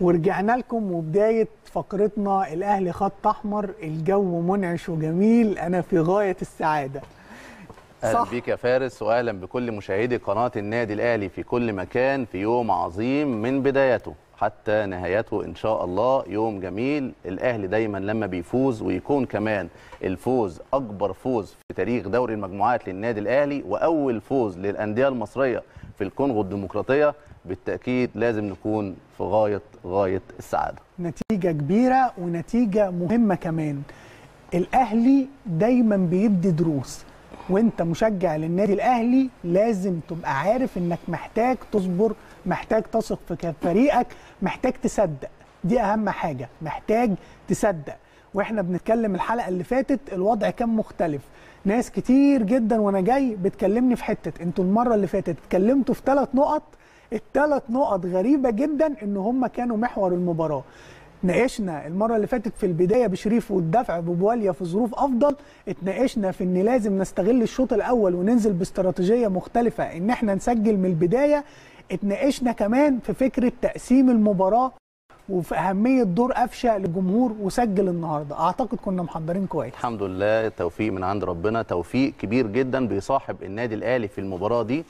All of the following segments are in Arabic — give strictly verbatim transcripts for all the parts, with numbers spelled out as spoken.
ورجعنا لكم وبداية فقرتنا الأهلي خط أحمر. الجو منعش وجميل، أنا في غاية السعادة. أهلا بيك يا فارس، وأهلا بكل مشاهدي قناة النادي الأهلي في كل مكان في يوم عظيم من بدايته حتى نهايته إن شاء الله. يوم جميل، الأهلي دايما لما بيفوز ويكون كمان الفوز أكبر فوز في تاريخ دوري المجموعات للنادي الأهلي وأول فوز للأندية المصرية في الكونغو الديمقراطية، بالتأكيد لازم نكون في غاية غاية السعادة. نتيجة كبيرة ونتيجة مهمة كمان. الأهلي دايما بيدي دروس، وانت مشجع للنادي الأهلي لازم تبقى عارف انك محتاج تصبر، محتاج تثق في فريقك، محتاج تصدق. دي أهم حاجة، محتاج تصدق. واحنا بنتكلم الحلقة اللي فاتت الوضع كان مختلف، ناس كتير جدا وانا جاي بتكلمني في حتة انتوا المرة اللي فاتت اتكلمتوا في ثلاث نقط، الثلاث نقط غريبة جدا ان هم كانوا محور المباراة. اتناقشنا المرة اللي فاتت في البداية بشريف والدفع ببواليا في ظروف أفضل، اتناقشنا في إن لازم نستغل الشوط الأول وننزل باستراتيجية مختلفة إن احنا نسجل من البداية، اتناقشنا كمان في فكرة تقسيم المباراة وفي أهمية دور قفشة للجمهور، وسجل النهاردة. أعتقد كنا محضرين كويس. الحمد لله، توفيق من عند ربنا، توفيق كبير جدا بيصاحب النادي الأهلي في المباراة دي.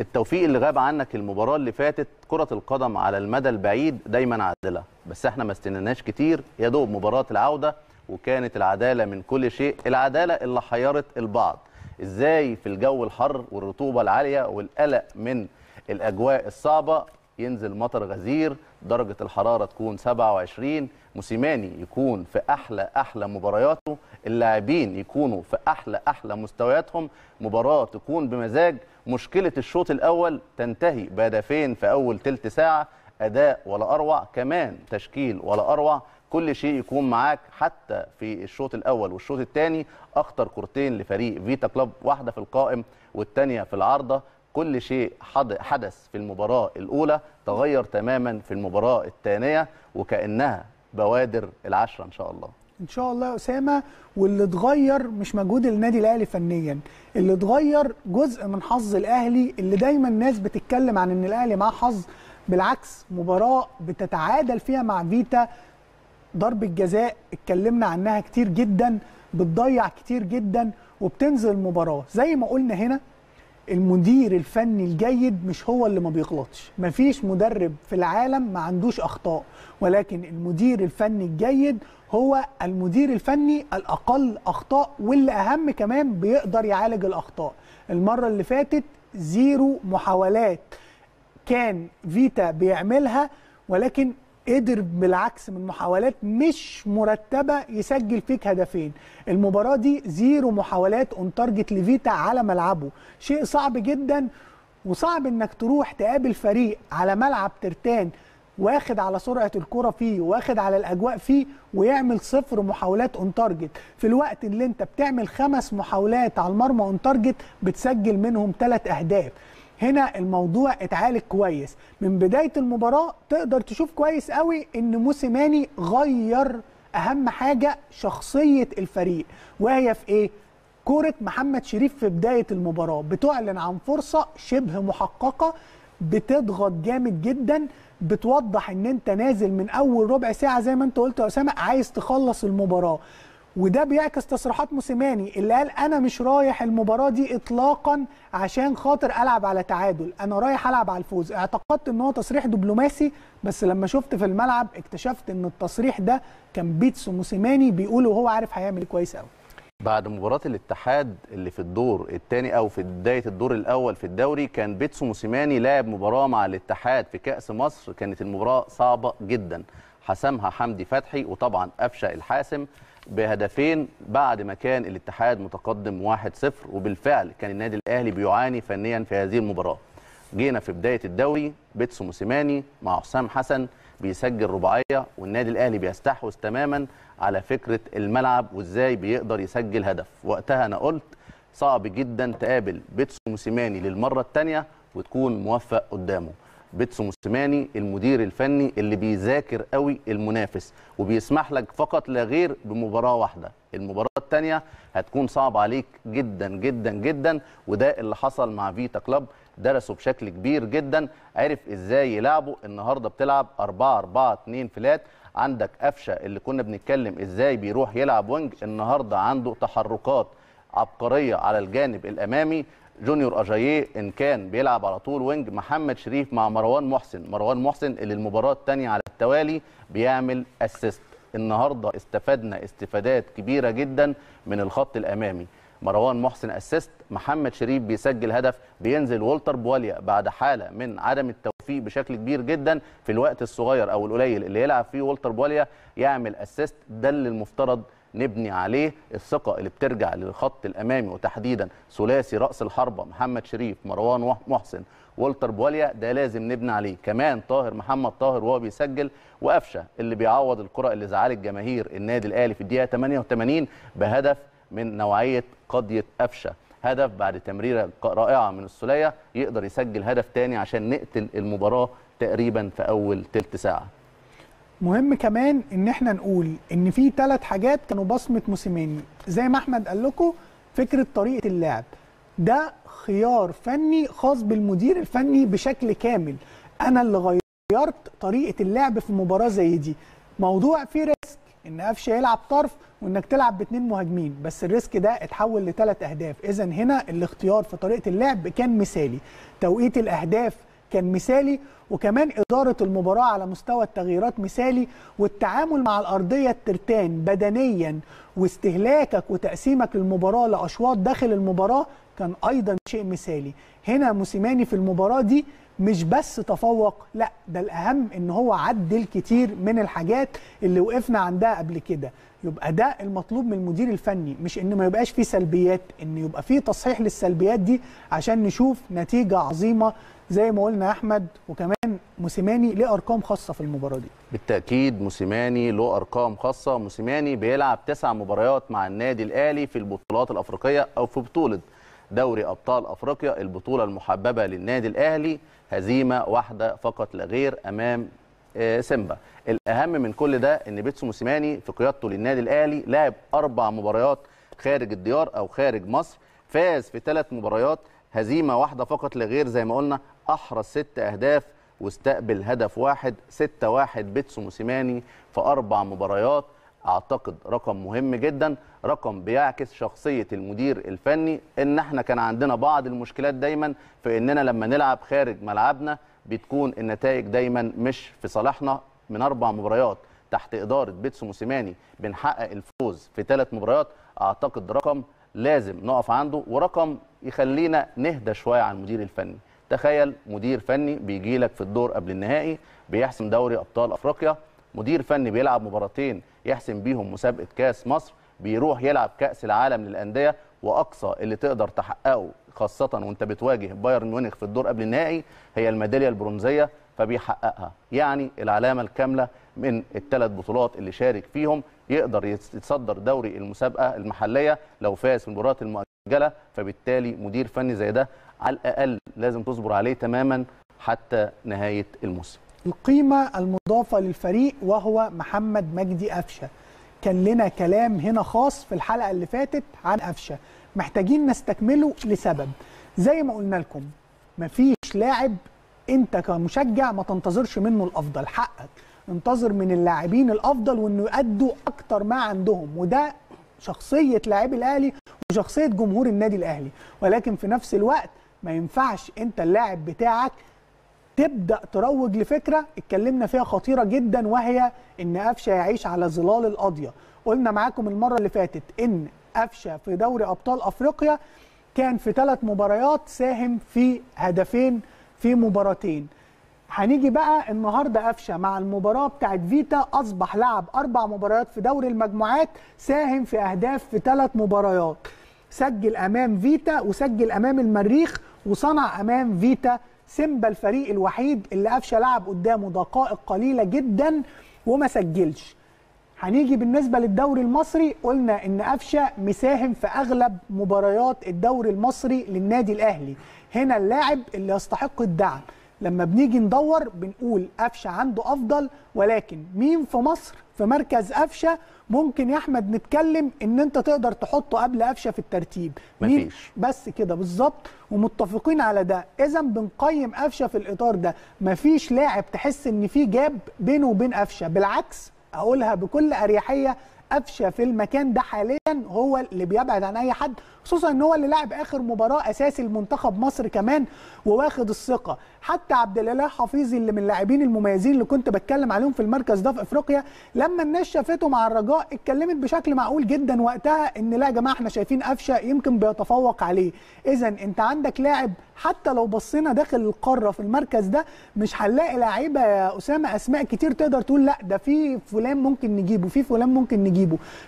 التوفيق اللي غاب عنك المباراة اللي فاتت، كرة القدم على المدى البعيد دايما عادلة، بس احنا ما استنيناش كتير، يا دوب مباراة العودة وكانت العدالة من كل شيء، العدالة اللي حيرت البعض. ازاي في الجو الحر والرطوبة العالية والقلق من الأجواء الصعبة ينزل مطر غزير، درجة الحرارة تكون سبعة وعشرين، موسيماني يكون في أحلى أحلى مبارياته، اللاعبين يكونوا في أحلى أحلى مستوياتهم، مباراة تكون بمزاج. مشكلة الشوط الأول تنتهي بهدفين في أول تلت ساعة، أداء ولا أروع، كمان تشكيل ولا أروع، كل شيء يكون معاك. حتى في الشوط الأول والشوط الثاني أخطر كورتين لفريق فيتا كلوب، واحدة في القائم والثانية في العارضة. كل شيء حدث في المباراة الأولى تغير تماما في المباراة الثانية، وكأنها بوادر العشرة إن شاء الله. إن شاء الله يا أسامة. واللي اتغير مش مجهود النادي الأهلي فنيا، اللي اتغير جزء من حظ الأهلي، اللي دايما الناس بتتكلم عن إن الأهلي معاه حظ، بالعكس. مباراة بتتعادل فيها مع فيتا، ضربة جزاء اتكلمنا عنها كتير جدا، بتضيع كتير جدا وبتنزل مباراة. زي ما قلنا هنا، المدير الفني الجيد مش هو اللي ما بيغلطش، مفيش مدرب في العالم ما عندوش أخطاء، ولكن المدير الفني الجيد هو المدير الفني الأقل أخطاء، واللي أهم كمان بيقدر يعالج الأخطاء. المرة اللي فاتت زيرو محاولات كان فيتا بيعملها، ولكن قدر بالعكس من محاولات مش مرتبه يسجل فيك هدفين. المباراه دي زيرو محاولات اون تارجت لفيتا على ملعبه، شيء صعب جدا. وصعب انك تروح تقابل فريق على ملعب ترتان واخد على سرعه الكره فيه واخد على الاجواء فيه ويعمل صفر محاولات اون تارجت، في الوقت اللي انت بتعمل خمس محاولات على المرمى اون تارجت بتسجل منهم ثلاث اهداف. هنا الموضوع اتعالج كويس من بداية المباراة. تقدر تشوف كويس قوي ان موسيماني غير اهم حاجة شخصية الفريق، وهي في ايه؟ كورة محمد شريف في بداية المباراة بتعلن عن فرصة شبه محققة، بتضغط جامد جدا، بتوضح ان انت نازل من اول ربع ساعة زي ما انت قلت يا اسامة عايز تخلص المباراة. وده بيعكس تصريحات موسيماني اللي قال انا مش رايح المباراه دي اطلاقا عشان خاطر العب على تعادل، انا رايح العب على الفوز. اعتقدت ان هو تصريح دبلوماسي، بس لما شفت في الملعب اكتشفت ان التصريح ده كان بيتسو موسيماني بيقوله وهو عارف هيعمل كويس قوي. بعد مباراه الاتحاد اللي في الدور الثاني او في بدايه الدور الاول في الدوري، كان بيتسو موسيماني لاعب مباراه مع الاتحاد في كأس مصر، كانت المباراه صعبه جدا، حسمها حمدي فتحي وطبعا قفشه الحاسم بهدفين بعد ما كان الاتحاد متقدم واحد صفر. وبالفعل كان النادي الاهلي بيعاني فنيا في هذه المباراه. جينا في بدايه الدوري بيتسو موسيماني مع حسام حسن بيسجل رباعيه، والنادي الاهلي بيستحوذ تماما على فكره الملعب وازاي بيقدر يسجل هدف. وقتها انا قلت صعب جدا تقابل بيتسو موسيماني للمره الثانيه وتكون موفق قدامه. بيتسو موسيماني المدير الفني اللي بيذاكر قوي المنافس وبيسمح لك فقط لا غير بمباراه واحده، المباراه الثانيه هتكون صعبه عليك جدا جدا جدا، وده اللي حصل مع فيتا كلوب. درسوا بشكل كبير جدا، عرف ازاي يلعبوا. النهارده بتلعب أربعة أربعة اتنين فلات، عندك قفشه اللي كنا بنتكلم ازاي بيروح يلعب وينج، النهارده عنده تحركات عبقريه على الجانب الامامي. جونيور أجاييه ان كان بيلعب على طول وينج، محمد شريف مع مروان محسن، مروان محسن اللي المباراه الثانيه على التوالي بيعمل اسيست. النهارده استفدنا استفادات كبيره جدا من الخط الامامي، مروان محسن اسيست، محمد شريف بيسجل هدف، بينزل والتر بواليا بعد حاله من عدم التوفيق بشكل كبير جدا في الوقت الصغير او القليل اللي يلعب فيه والتر بواليا يعمل اسيست. ده اللي المفترض نبني عليه، الثقه اللي بترجع للخط الامامي وتحديدا ثلاثي راس الحربه محمد شريف مروان محسن والتر بواليا، ده لازم نبني عليه. كمان طاهر محمد طاهر وهو بيسجل، وقفشه اللي بيعوض الكره اللي زعلت جماهير النادي الاهلي في الدقيقه ثمانية وثمانين بهدف من نوعيه قضيه قفشه، هدف بعد تمريره رائعه من السوليه، يقدر يسجل هدف ثاني عشان نقتل المباراه تقريبا في اول ثلث ساعه. مهم كمان ان احنا نقول ان في ثلاث حاجات كانوا بصمه موسيماني، زي ما احمد قال لكم فكره طريقه اللعب، ده خيار فني خاص بالمدير الفني بشكل كامل. انا اللي غيرت طريقه اللعب في مباراه زي دي. موضوع فيه ريسك ان قفشه يلعب طرف وانك تلعب باثنين مهاجمين، بس الريسك ده اتحول لثلاث اهداف. اذا هنا الاختيار في طريقه اللعب كان مثالي، توقيت الاهداف كان مثالي، وكمان إدارة المباراة على مستوى التغييرات مثالي، والتعامل مع الأرضية الترتان بدنيا واستهلاكك وتقسيمك للمباراة لأشواط داخل المباراة كان أيضا شيء مثالي. هنا موسيماني في المباراة دي مش بس تفوق، لا ده الأهم إن هو عدل كتير من الحاجات اللي وقفنا عندها قبل كده. يبقى ده المطلوب من المدير الفني، مش إن ما يبقاش فيه سلبيات، إن يبقى فيه تصحيح للسلبيات دي عشان نشوف نتيجة عظيمة زي ما قلنا احمد. وكمان موسيماني له ارقام خاصه في المباراه دي. بالتاكيد موسيماني له ارقام خاصه، موسيماني بيلعب تسع مباريات مع النادي الاهلي في البطولات الافريقيه او في بطوله دوري ابطال افريقيا، البطوله المحببه للنادي الاهلي، هزيمه واحده فقط لا غير امام سيمبا. الاهم من كل ده ان بيتسو موسيماني في قيادته للنادي الاهلي لعب اربع مباريات خارج الديار او خارج مصر، فاز في ثلاث مباريات، هزيمه واحده فقط لا غير زي ما قلنا، احرز ست اهداف واستقبل هدف واحد، ستة واحد بيتسو موسيماني في اربع مباريات. اعتقد رقم مهم جدا، رقم بيعكس شخصيه المدير الفني. ان احنا كان عندنا بعض المشكلات دايما في اننا لما نلعب خارج ملعبنا بتكون النتائج دايما مش في صالحنا. من اربع مباريات تحت اداره بيتسو موسيماني بنحقق الفوز في ثلاث مباريات، اعتقد رقم لازم نقف عنده، ورقم يخلينا نهدى شويه عن المدير الفني. تخيل مدير فني بيجي لك في الدور قبل النهائي بيحسم دوري ابطال افريقيا، مدير فني بيلعب مباراتين يحسم بيهم مسابقه كاس مصر، بيروح يلعب كاس العالم للانديه، واقصى اللي تقدر تحققه خاصه وانت بتواجه بايرن ميونخ في الدور قبل النهائي هي الميداليه البرونزيه، فبيحققها. يعني العلامه الكامله من الثلاث بطولات اللي شارك فيهم، يقدر يتصدر دوري المسابقه المحليه لو فاز في المباريات المؤجله، فبالتالي مدير فني زي ده على الأقل لازم تصبر عليه تماما حتى نهاية الموسم. القيمة المضافة للفريق وهو محمد مجدي قفشة، كان لنا كلام هنا خاص في الحلقة اللي فاتت عن قفشة محتاجين نستكمله، لسبب زي ما قلنا لكم مفيش لاعب انت كمشجع ما تنتظرش منه الأفضل، حقك انتظر من اللاعبين الأفضل وانه يؤدوا أكتر ما عندهم، وده شخصية لاعبي الأهلي وشخصية جمهور النادي الأهلي. ولكن في نفس الوقت ما ينفعش انت اللاعب بتاعك تبدا تروج لفكره اتكلمنا فيها خطيره جدا، وهي ان قفشه يعيش على ظلال القضيه. قلنا معاكم المره اللي فاتت ان قفشه في دوري ابطال افريقيا كان في ثلاث مباريات ساهم في هدفين في مباراتين. هنيجي بقى النهارده قفشه مع المباراه بتاعت فيتا اصبح لعب اربع مباريات في دوري المجموعات، ساهم في اهداف في ثلاث مباريات، سجل امام فيتا وسجل امام المريخ وصنع امام فيتا سيمبا، الفريق الوحيد اللي قفشه لعب قدامه دقائق قليله جدا وما سجلش. هنيجي بالنسبه للدوري المصري، قلنا ان قفشه مساهم في اغلب مباريات الدوري المصري للنادي الاهلي. هنا اللاعب اللي يستحق الدعم، لما بنيجي ندور بنقول قفشه عنده افضل، ولكن مين في مصر في مركز قفشه ممكن يا احمد نتكلم ان انت تقدر تحطه قبل قفشه في الترتيب، مفيش بس كده بالظبط، ومتفقين على ده. اذا بنقيم قفشه في الاطار ده، مفيش لاعب تحس ان في جاب بينه وبين قفشه، بالعكس اقولها بكل اريحيه، قفشه في المكان ده حاليا هو اللي بيبعد عن اي حد، خصوصا ان هو اللي لاعب اخر مباراه اساسي لمنتخب مصر كمان وواخد الثقه. حتى عبد الاله حفيظي اللي من اللاعبين المميزين اللي كنت بتكلم عليهم في المركز ده في افريقيا، لما الناس شافته مع الرجاء اتكلمت بشكل معقول جدا وقتها ان لا يا جماعه احنا شايفين قفشه يمكن بيتفوق عليه. اذا انت عندك لاعب، حتى لو بصينا داخل القاره في المركز ده مش هنلاقي لاعيبه يا اسامه اسماء كتير تقدر تقول لا ده في فلان ممكن نجيبه، في فلان ممكن نجيبه.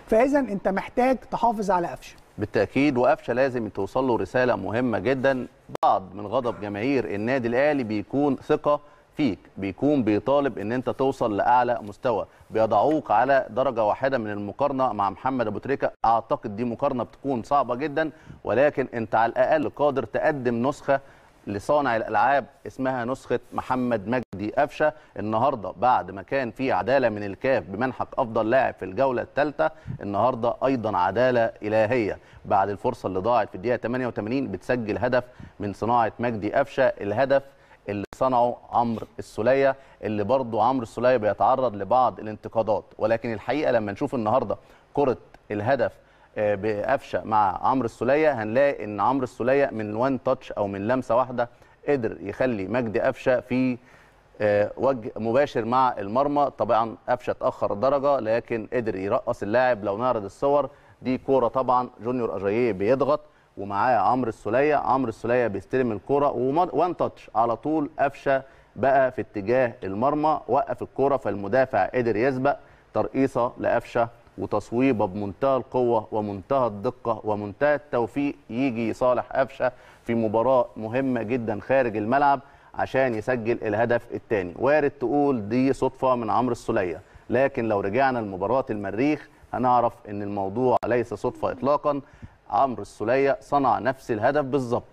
فاذا انت محتاج تحافظ على قفشه بالتاكيد، وقفشه لازم توصل له رساله مهمه جدا. بعض من غضب جماهير النادي الاهلي بيكون ثقه فيك، بيكون بيطالب ان انت توصل لاعلى مستوى، بيضعوك على درجه واحده من المقارنه مع محمد ابو تريكه. اعتقد دي مقارنه بتكون صعبه جدا، ولكن انت على الاقل قادر تقدم نسخه لصانع الالعاب اسمها نسخه محمد مجدي قفشه. النهارده بعد ما كان في عداله من الكاف بمنحك افضل لاعب في الجوله الثالثه، النهارده ايضا عداله الهيه. بعد الفرصه اللي ضاعت في الدقيقه ثمانية وثمانين بتسجل هدف من صناعه مجدي قفشه، الهدف اللي صنعه عمرو السوليه، اللي برضه عمرو السوليه بيتعرض لبعض الانتقادات، ولكن الحقيقه لما نشوف النهارده كره الهدف بقفشه مع عمرو السوليه هنلاقي ان عمرو السوليه من وان تاتش او من لمسه واحده قدر يخلي مجدي قفشه في وجه مباشر مع المرمى. طبعا قفشه اتاخر درجه لكن قدر يرقص اللاعب. لو نعرض الصور دي كوره طبعا جونيور اجاييه بيضغط ومعاه عمرو السوليه، عمرو السوليه بيستلم الكوره وان تاتش على طول قفشه بقى في اتجاه المرمى، وقف الكوره فالمدافع قدر يسبق، ترقيصه لقفشه وتصويبه بمنتهى القوه ومنتهى الدقه ومنتهى التوفيق يجي يصالح قفشه في مباراه مهمه جدا خارج الملعب عشان يسجل الهدف الثاني. وارد تقول دي صدفه من عمرو السوليه، لكن لو رجعنا لمباراه المريخ هنعرف ان الموضوع ليس صدفه اطلاقا. عمرو السوليه صنع نفس الهدف بالظبط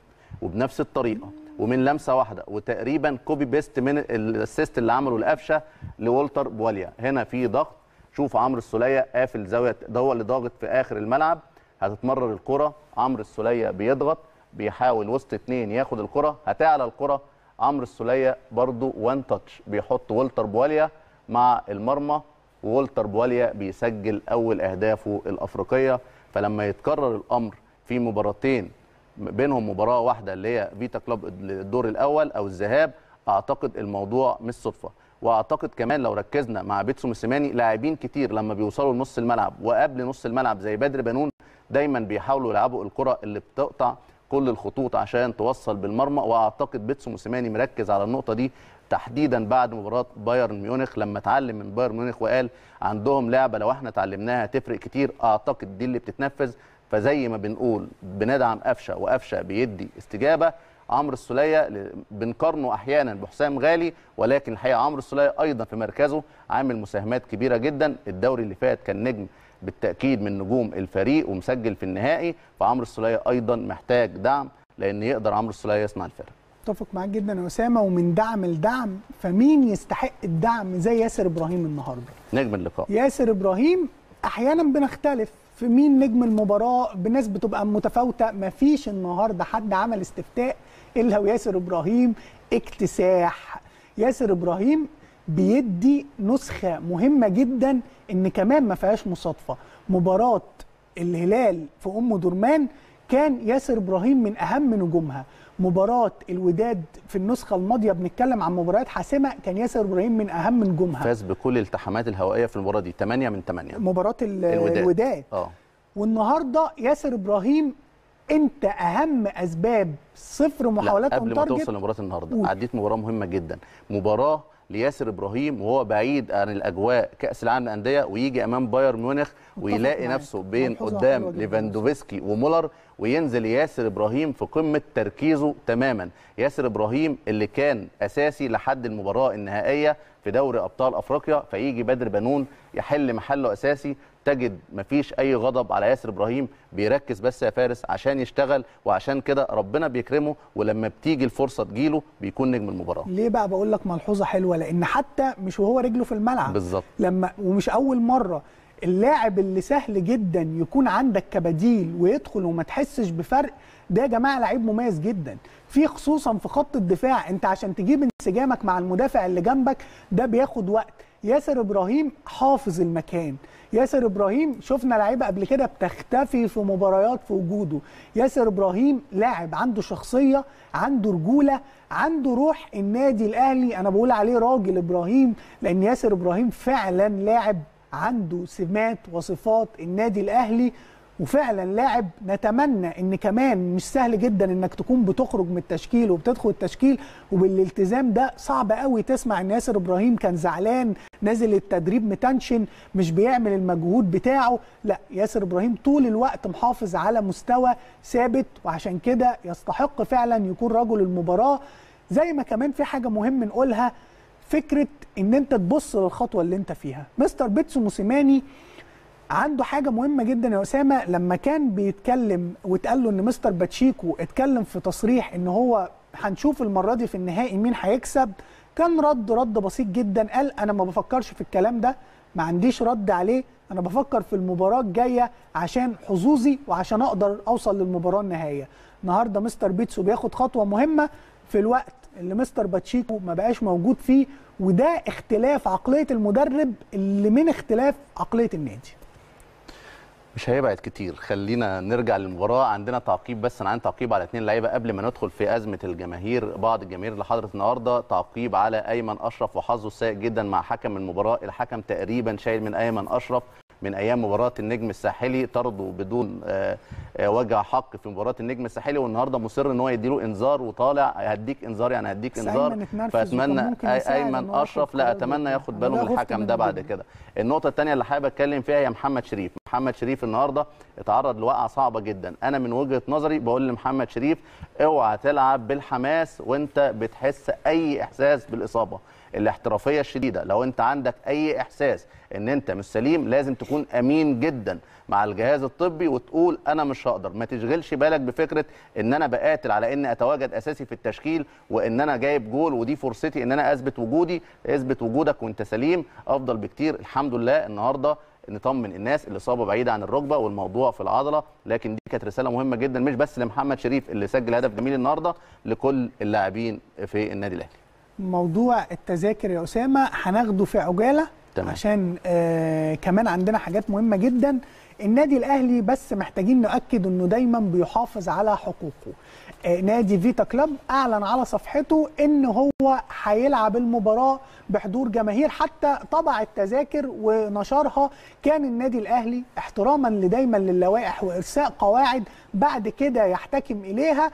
وبنفس الطريقه ومن لمسه واحده، وتقريبا كوبي بيست من الاسيست اللي عمله لقفشه لولتر بواليا. هنا في ضغط، شوف عمرو السوليه قافل زاويه، ده هو اللي ضاغط في اخر الملعب، هتتمرر الكره، عمرو السوليه بيضغط بيحاول وسط اثنين ياخد الكره، هتعلى الكره، عمرو السوليه برضو وان تاتش بيحط والتر بواليا مع المرمى، وولتر بواليا بيسجل اول اهدافه الافريقيه. فلما يتكرر الامر في مباراتين بينهم مباراه واحده اللي هي فيتا كلوب الدور الاول او الذهاب، اعتقد الموضوع مش صدفه. واعتقد كمان لو ركزنا مع بيتسو موسيماني، لاعبين كتير لما بيوصلوا لنص الملعب وقبل نص الملعب زي بدر بنون دايما بيحاولوا يلعبوا الكره اللي بتقطع كل الخطوط عشان توصل بالمرمى، واعتقد بيتسو موسيماني مركز على النقطه دي تحديدا بعد مباراه بايرن ميونخ لما اتعلم من بايرن ميونخ وقال عندهم لعبه لو احنا اتعلمناها تفرق كتير. اعتقد دي اللي بتتنفذ. فزي ما بنقول بندعم قفشه وقفشه بيدي استجابه، عمرو السوليه بنقارنه احيانا بحسام غالي، ولكن الحقيقه عمرو السوليه ايضا في مركزه عامل مساهمات كبيره جدا. الدوري اللي فات كان نجم بالتاكيد من نجوم الفريق ومسجل في النهائي، فعمرو السوليه ايضا محتاج دعم لان يقدر عمرو السوليه يصنع الفرق. اتفق معاك جدا يا اسامه. ومن دعم لدعم، فمين يستحق الدعم زي ياسر ابراهيم النهارده؟ نجم اللقاء ياسر ابراهيم. احيانا بنختلف في مين نجم المباراه، الناس بتبقى متفاوته، مفيش النهارده حد عمل استفتاء الا وياسر ابراهيم اكتساح. ياسر ابراهيم بيدي نسخه مهمه جدا ان كمان ما فيهاش مصادفه. مباراه الهلال في ام درمان كان ياسر ابراهيم من اهم نجومها. مباراه الوداد في النسخه الماضيه، بنتكلم عن مباريات حاسمه، كان ياسر ابراهيم من اهم نجومها. فاز بكل الالتحامات الهوائيه في المباراه دي ثمانية من ثمانية مباراه الوداد, الوداد. اه والنهارده ياسر ابراهيم انت اهم اسباب صفر محاولات اون تارجت. قبل ما توصل لمباراه النهارده، عديت مباراه مهمه جدا، مباراه لياسر ابراهيم وهو بعيد عن الاجواء كاس العالم للانديه، ويجي امام بايرن ميونخ ويلاقي نفسه بين قدام ليفاندوفسكي ومولر، وينزل ياسر ابراهيم في قمه تركيزه تماما. ياسر ابراهيم اللي كان اساسي لحد المباراه النهائيه في دوري ابطال افريقيا، فيجي بدر بنون يحل محله اساسي. تجد مفيش اي غضب على ياسر ابراهيم، بيركز بس يا فارس عشان يشتغل، وعشان كده ربنا بيكرمه. بنكرمه، ولما بتيجي الفرصه تجيله بيكون نجم المباراه. ليه بقى بقول لك ملحوظه حلوه؟ لان حتى مش وهو رجله في الملعب بالظبط، لما ومش اول مره اللاعب اللي سهل جدا يكون عندك كبديل ويدخل وما تحسش بفرق، ده يا جماعه لعيب مميز جدا، في خصوصا في خط الدفاع. انت عشان تجيب انسجامك مع المدافع اللي جنبك ده بياخد وقت. ياسر ابراهيم حافظ المكان، ياسر ابراهيم شفنا لعيبه قبل كده بتختفي في مباريات في وجوده، ياسر ابراهيم لاعب عنده شخصيه، عنده رجوله، عنده روح النادي الاهلي. انا بقول عليه راجل ابراهيم لان ياسر ابراهيم فعلا لاعب عنده سمات وصفات النادي الاهلي، وفعلا لاعب نتمنى ان كمان مش سهل جدا انك تكون بتخرج من التشكيل وبتدخل التشكيل وبالالتزام ده. صعب قوي تسمع ان ياسر ابراهيم كان زعلان نازل التدريب متنشن مش بيعمل المجهود بتاعه، لا ياسر ابراهيم طول الوقت محافظ على مستوى ثابت، وعشان كده يستحق فعلا يكون رجل المباراة. زي ما كمان في حاجة مهم نقولها، فكرة ان انت تبص للخطوة اللي انت فيها. مستر بيتسو موسيماني عنده حاجة مهمة جدا يا أسامة، لما كان بيتكلم واتقال له إن مستر باتشيكو اتكلم في تصريح إن هو هنشوف المرة دي في النهائي مين هيكسب، كان رد رد بسيط جدا، قال أنا ما بفكرش في الكلام ده، ما عنديش رد عليه، أنا بفكر في المباراة الجاية عشان حظوظي وعشان أقدر أوصل للمباراة النهائية. النهاردة مستر بيتسو بياخد خطوة مهمة في الوقت اللي مستر باتشيكو ما بقاش موجود فيه، وده اختلاف عقلية المدرب اللي من اختلاف عقلية النادي. مش هيبعد كتير، خلينا نرجع للمباراه. عندنا تعقيب، بس انا عندي تعقيب على اثنين لعيبه قبل ما ندخل في ازمه الجماهير، بعض الجماهير اللي حضرت النهارده. تعقيب على ايمن اشرف وحظه سيء جدا مع حكم المباراه، الحكم تقريبا شايل من ايمن اشرف من ايام مباراه النجم الساحلي، طرده بدون وجه حق في مباراه النجم الساحلي، والنهارده مصر ان هو يديله انذار وطالع هديك انذار يعني هديك انذار. فاتمنى ايمن اشرف لا اتمنى ياخد باله من الحكم ده بعد كده. النقطه الثانيه اللي حابب اتكلم فيها هي محمد شريف. محمد شريف النهارده اتعرض لوقعه صعبه جدا، انا من وجهه نظري بقول لمحمد شريف اوعى تلعب بالحماس وانت بتحس اي احساس بالاصابه. الاحترافيه الشديده، لو انت عندك اي احساس ان انت مش سليم لازم تكون امين جدا مع الجهاز الطبي وتقول انا مش هقدر. ما تشغلش بالك بفكره ان انا بقاتل على ان اتواجد اساسي في التشكيل وان انا جايب جول ودي فرصتي ان انا اثبت وجودي. اثبت وجودك وانت سليم افضل بكتير. الحمد لله النهارده نطمن الناس، الاصابه بعيده عن الركبه والموضوع في العضله، لكن دي كانت رساله مهمه جدا مش بس لمحمد شريف اللي سجل هدف جميل النهارده، لكل اللاعبين في النادي الاهلي. موضوع التذاكر يا اسامه هناخده في عجاله تمام. عشان آه كمان عندنا حاجات مهمه جدا. النادي الاهلي بس محتاجين نؤكد انه دايما بيحافظ على حقوقه. آه نادي فيتا كلاب اعلن على صفحته ان هو هيلعب المباراه بحضور جماهير، حتى طبع التذاكر ونشرها كان النادي الاهلي احتراما لدايما للوائح وارساء قواعد بعد كده يحتكم اليها.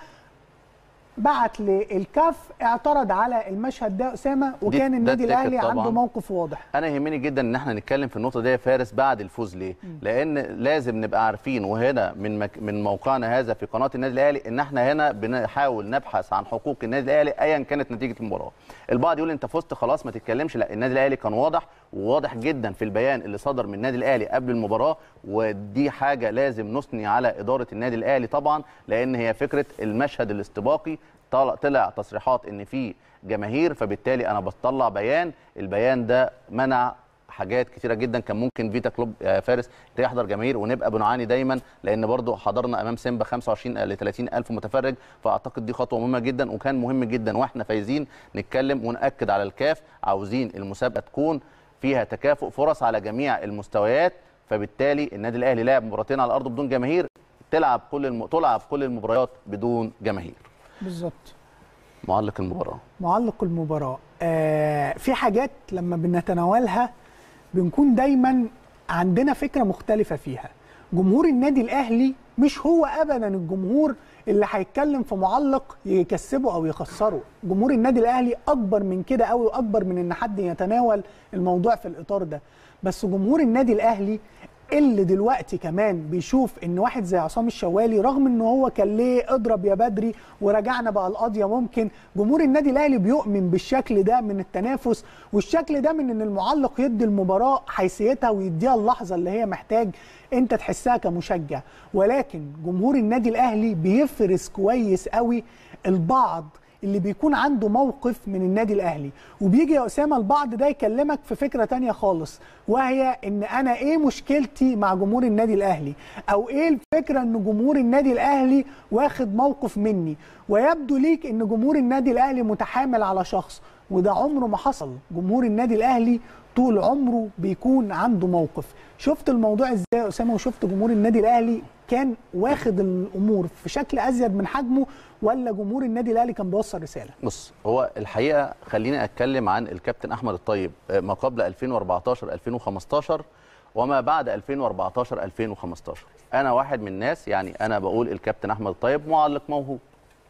بعت للكاف اعترض على المشهد ده اسامه، وكان النادي الاهلي عنده موقف واضح. انا يهمني جدا ان احنا نتكلم في النقطه دي يا فارس بعد الفوز. ليه؟ م. لان لازم نبقى عارفين، وهنا من مك... من موقعنا هذا في قناه النادي الاهلي، ان احنا هنا بنحاول نبحث عن حقوق النادي الاهلي ايا كانت نتيجه المباراه. البعض يقول انت فزت خلاص ما تتكلمش، لا النادي الاهلي كان واضح، وواضح جدا في البيان اللي صدر من النادي الاهلي قبل المباراه، ودي حاجه لازم نثني على اداره النادي الاهلي طبعا، لان هي فكره المشهد الاستباقي. طلع تصريحات ان في جماهير، فبالتالي انا بطلع بيان، البيان ده منع حاجات كتيره جدا كان ممكن فيتا كلوب فارس يحضر جماهير ونبقى بنعاني دايما، لان برضو حضرنا امام سيمبا خمسة وعشرين ل ثلاثين ألف متفرج. فاعتقد دي خطوه مهمه جدا، وكان مهم جدا واحنا فايزين نتكلم ونأكد على الكاف، عاوزين المسابقه تكون فيها تكافؤ فرص على جميع المستويات. فبالتالي النادي الاهلي لعب مباراتين على الارض بدون جماهير، تلعب كل الم... تلعب كل المباريات بدون جماهير بالظبط. معلق المباراه معلق المباراه آه في حاجات لما بنتناولها بنكون دايما عندنا فكره مختلفه فيها. جمهور النادي الاهلي مش هو ابدا الجمهور اللي هيتكلم في معلق يكسبه او يخسره. جمهور النادي الاهلي اكبر من كده قوي، واكبر من ان حد يتناول الموضوع في الاطار ده. بس جمهور النادي الاهلي اللي دلوقتي كمان بيشوف ان واحد زي عصام الشوالي رغم ان هو كان ليه اضرب يا بدري ورجعنا بقى القضيه ممكن. جمهور النادي الاهلي بيؤمن بالشكل ده من التنافس والشكل ده من ان المعلق يدي المباراه حيثيتها ويديها اللحظه اللي هي محتاج انت تحسها كمشجع. ولكن جمهور النادي الاهلي بيفرز كويس قوي البعض اللي بيكون عنده موقف من النادي الاهلي، وبيجي يا اسامه البعض ده يكلمك في فكره تانية خالص، وهي ان انا ايه مشكلتي مع جمهور النادي الاهلي، او ايه الفكره ان جمهور النادي الاهلي واخد موقف مني، ويبدو ليك ان جمهور النادي الاهلي متحامل على شخص، وده عمره ما حصل. جمهور النادي الاهلي طول عمره بيكون عنده موقف. شفت الموضوع ازاي يا اسامه؟ وشفت جمهور النادي الاهلي كان واخد الامور في شكل ازيد من حجمه، ولا جمهور النادي الاهلي كان بيوصل رساله؟ بص، هو الحقيقه خليني اتكلم عن الكابتن احمد الطيب ما قبل ألفين وأربعتاشر ألفين وخمستاشر وما بعد ألفين وأربعتاشر ألفين وخمستاشر. انا واحد من الناس، يعني انا بقول الكابتن احمد الطيب معلق موهوب،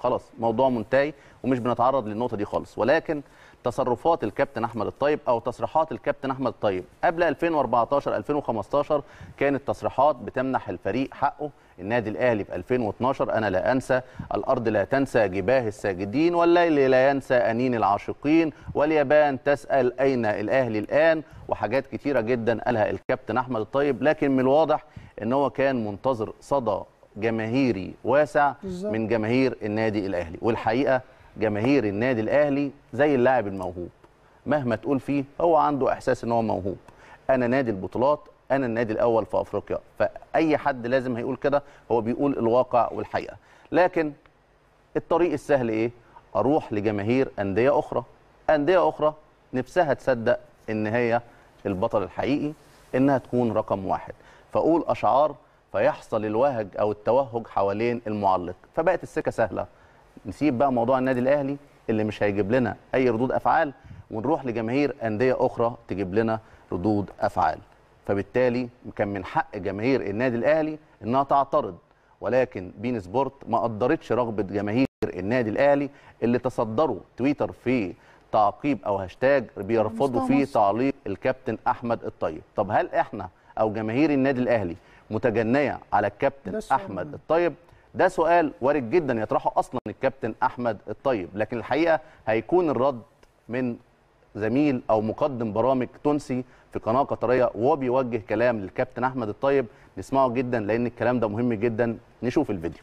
خلاص موضوع منتهي ومش بنتعرض للنقطه دي خالص. ولكن تصرفات الكابتن احمد الطيب او تصريحات الكابتن احمد الطيب قبل ألفين وأربعتاشر ألفين وخمستاشر كانت تصريحات بتمنح الفريق حقه. النادي الاهلي في ألفين واتناشر انا لا انسى، الارض لا تنسى جباه الساجدين، والليل لا ينسى انين العاشقين، واليابان تسال اين الاهلي الان، وحاجات كتيره جدا قالها الكابتن احمد الطيب. لكن من الواضح ان هو كان منتظر صدى جماهيري واسع من جماهير النادي الاهلي. والحقيقه جماهير النادي الاهلي زي اللاعب الموهوب، مهما تقول فيه هو عنده احساس ان هو موهوب. انا نادي البطولات، انا النادي الاول في افريقيا، فاي حد لازم هيقول كده، هو بيقول الواقع والحقيقه. لكن الطريق السهل ايه؟ اروح لجماهير انديه اخرى، انديه اخرى نفسها تصدق ان هي البطل الحقيقي، انها تكون رقم واحد، فاقول اشعار فيحصل الوهج او التوهج حوالين المعلق، فبقت السكه سهله. نسيب بقى موضوع النادي الاهلي اللي مش هيجيب لنا اي ردود افعال، ونروح لجماهير انديه اخرى تجيب لنا ردود افعال. فبالتالي كان من حق جماهير النادي الاهلي انها تعترض، ولكن بين سبورت ما قدرتش رغبه جماهير النادي الاهلي اللي تصدروا تويتر في تعقيب او هاشتاج بيرفضوا فيه تعليق الكابتن احمد الطيب. طب هل احنا او جماهير النادي الاهلي متجنيه على الكابتن احمد الطيب؟ ده سؤال وارد جدا يطرحه اصلا الكابتن احمد الطيب، لكن الحقيقه هيكون الرد من زميل او مقدم برامج تونسي في قناه قطريه وهو بيوجه كلام للكابتن احمد الطيب. نسمعه جدا لان الكلام ده مهم جدا. نشوف الفيديو.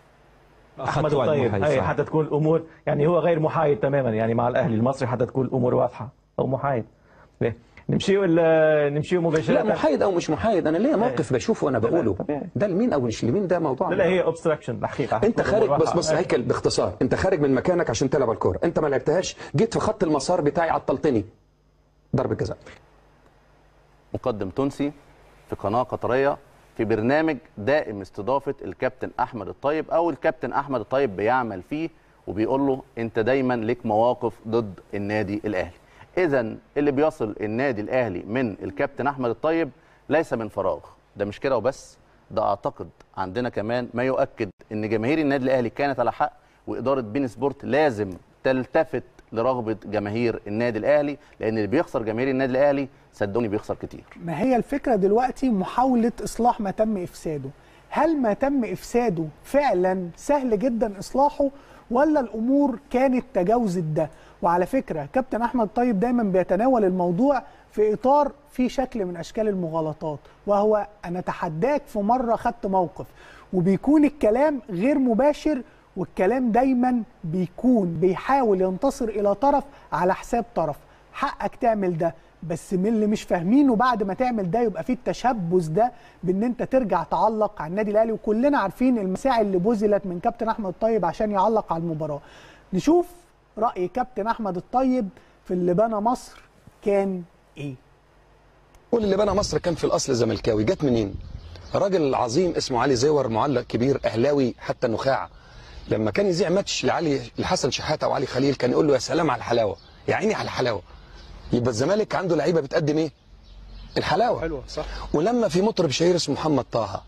احمد الطيب اي حتى تكون الامور، يعني هو غير محايد تماما يعني مع الاهلي المصري، حتى تكون الامور واضحه او محايد. ليه نمشي ولا نمشي مباشره؟ لا محايد او مش محايد، انا ليا موقف بشوفه وانا بقوله. ده لمين او مش لمين ده موضوع، لا هي اوبستراكشن الحقيقه. انت خارج بس بص هيكل باختصار، انت خارج من مكانك عشان تلعب الكوره، انت ما لعبتهاش، جيت في خط المسار بتاعي عطلتني، ضربه جزاء. مقدم تونسي في قناه قطريه في برنامج دائم استضافه الكابتن احمد الطيب، او الكابتن احمد الطيب بيعمل فيه وبيقول له انت دايما ليك مواقف ضد النادي الاهلي. إذن اللي بيصل النادي الأهلي من الكابتن أحمد الطيب ليس من فراغ، ده مش كده وبس، ده أعتقد عندنا كمان ما يؤكد إن جماهير النادي الأهلي كانت على حق، وإدارة بين سبورت لازم تلتفت لرغبة جماهير النادي الأهلي، لأن اللي بيخسر جماهير النادي الأهلي صدقوني بيخسر كتير. ما هي الفكرة دلوقتي محاولة إصلاح ما تم إفساده. هل ما تم إفساده فعلا سهل جدا إصلاحه، ولا الأمور كانت تجاوزت ده؟ وعلى فكرة كابتن أحمد طيب دايما بيتناول الموضوع في إطار في شكل من أشكال المغالطات، وهو أنا تحداك في مرة خدت موقف، وبيكون الكلام غير مباشر، والكلام دايما بيكون بيحاول ينتصر إلى طرف على حساب طرف. حقك تعمل ده، بس من اللي مش فاهمينه بعد ما تعمل ده يبقى في التشبث ده بان انت ترجع تعلق على النادي الاهلي، وكلنا عارفين المساعي اللي بذلت من كابتن احمد الطيب عشان يعلق على المباراه. نشوف راي كابتن احمد الطيب في اللي بنى مصر كان ايه؟ كل اللي بنى مصر كان في الاصل زملكاوي، جت منين؟ راجل عظيم اسمه علي زيور، معلق كبير اهلاوي حتى النخاع، لما كان يذيع ماتش لعلي لحسن شحاته وعلي خليل كان يقول له يا سلام على الحلاوه، يا عيني على الحلاوه. يبقى الزمالك عنده لعيبه بتقدم ايه؟ الحلاوه. حلوه صح. ولما في مطرب شهير اسمه محمد طه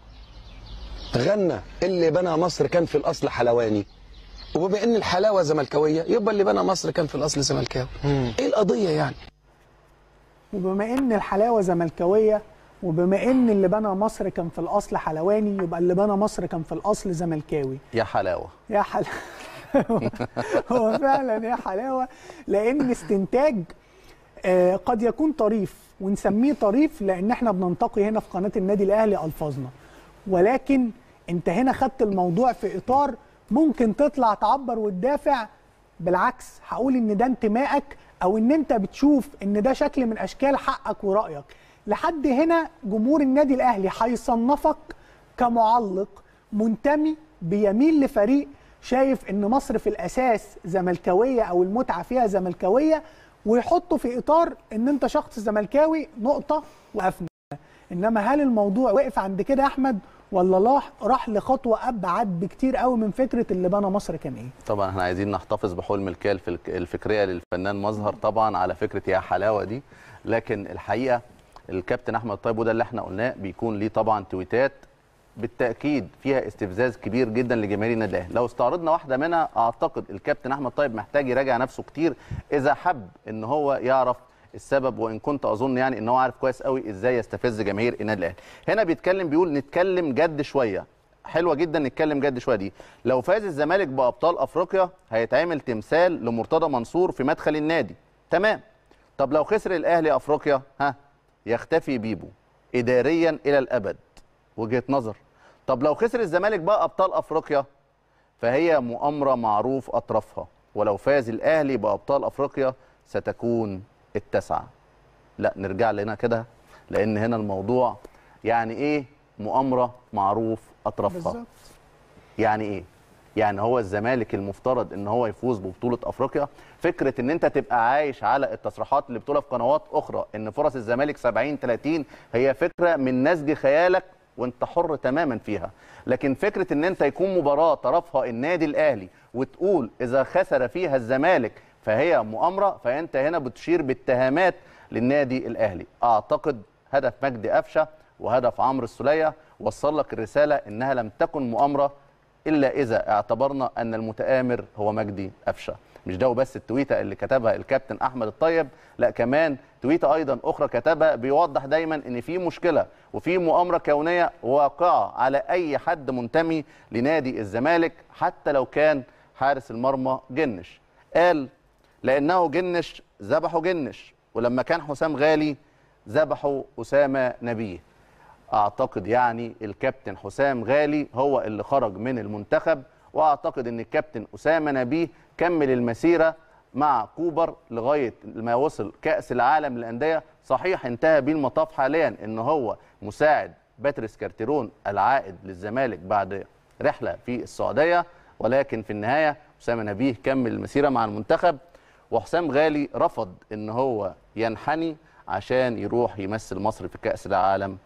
غنى اللي بنى مصر كان في الاصل حلواني، وبما ان الحلاوه زملكاويه يبقى اللي بنى مصر كان في الاصل زملكاوي. ايه القضيه يعني؟ وبما ان الحلاوه زملكاويه وبما ان اللي بنى مصر كان في الاصل حلواني، يبقى اللي بنى مصر كان في الاصل زملكاوي. يا حلاوه يا حلاوه هو فعلا يا حلاوه، لان استنتاج قد يكون طريف ونسميه طريف لان احنا بننتقي هنا في قناه النادي الاهلي الفاظنا، ولكن انت هنا خدت الموضوع في اطار ممكن تطلع تعبر وتدافع. بالعكس هقول ان ده انتمائك او ان انت بتشوف ان ده شكل من اشكال حقك ورايك. لحد هنا جمهور النادي الاهلي هيصنفك كمعلق منتمي بيميل لفريق شايف ان مصر في الاساس زملكاويه او المتعه فيها زملكاويه، ويحطه في اطار ان انت شخص زملكاوي نقطه وقفنا. انما هل الموضوع وقف عند كده يا احمد ولا راح لخطوه ابعد بكتير قوي من فكره اللي بنى مصر كان ايه؟ طبعا احنا عايزين نحتفظ بحلم الكال الفكريه للفنان مظهر طبعا على فكره يا حلاوه دي، لكن الحقيقه الكابتن احمد الطيب وده اللي احنا قلناه بيكون ليه طبعا تويتات بالتاكيد فيها استفزاز كبير جدا لجماهير النادي الاهلي. لو استعرضنا واحده منها اعتقد الكابتن احمد الطيب محتاج يراجع نفسه كتير اذا حب ان هو يعرف السبب، وان كنت اظن يعني ان هو عارف كويس قوي ازاي يستفز جماهير النادي الاهلي. هنا بيتكلم بيقول نتكلم جد شويه، حلوه جدا نتكلم جد شويه دي. لو فاز الزمالك بابطال افريقيا هيتعمل تمثال لمرتضى منصور في مدخل النادي، تمام. طب لو خسر الاهلي افريقيا ها يختفي بيبو اداريا الى الابد، وجهه نظر. طب لو خسر الزمالك بقى ابطال افريقيا فهي مؤامره معروف اطرافها، ولو فاز الاهلي بابطال افريقيا ستكون التسعه. لا نرجع لنا كده لان هنا الموضوع يعني ايه مؤامره معروف اطرافها بالظبط. يعني ايه؟ يعني هو الزمالك المفترض ان هو يفوز ببطوله افريقيا. فكره ان انت تبقى عايش على التصريحات اللي بتقولها في قنوات اخرى ان فرص الزمالك سبعين ثلاثين هي فكره من نسج خيالك وانت حر تماما فيها، لكن فكره ان انت يكون مباراه طرفها النادي الاهلي وتقول اذا خسر فيها الزمالك فهي مؤامره، فانت هنا بتشير باتهامات للنادي الاهلي. اعتقد هدف مجدي قفشه وهدف عمرو السوليه وصل لك الرساله انها لم تكن مؤامره الا اذا اعتبرنا ان المتآمر هو مجدي قفشه. مش ده وبس التويته اللي كتبها الكابتن احمد الطيب، لا كمان تويته ايضا اخرى كتبها بيوضح دايما ان في مشكله وفي مؤامره كونيه واقعه على اي حد منتمي لنادي الزمالك حتى لو كان حارس المرمى جنش. قال لأنه جنش ذبحوا جنش، ولما كان حسام غالي ذبحوا أسامة نبيه. أعتقد يعني الكابتن حسام غالي هو اللي خرج من المنتخب، وأعتقد أن الكابتن أسامة نبيه كمل المسيرة مع كوبر لغاية ما وصل كأس العالم للأندية. صحيح انتهى بيه المطاف حاليا أنه هو مساعد باتريس كارتيرون العائد للزمالك بعد رحلة في السعودية، ولكن في النهاية أسامة نبيه كمل المسيرة مع المنتخب، وحسام غالي رفض ان هو ينحني عشان يروح يمثل مصر في كأس العالم.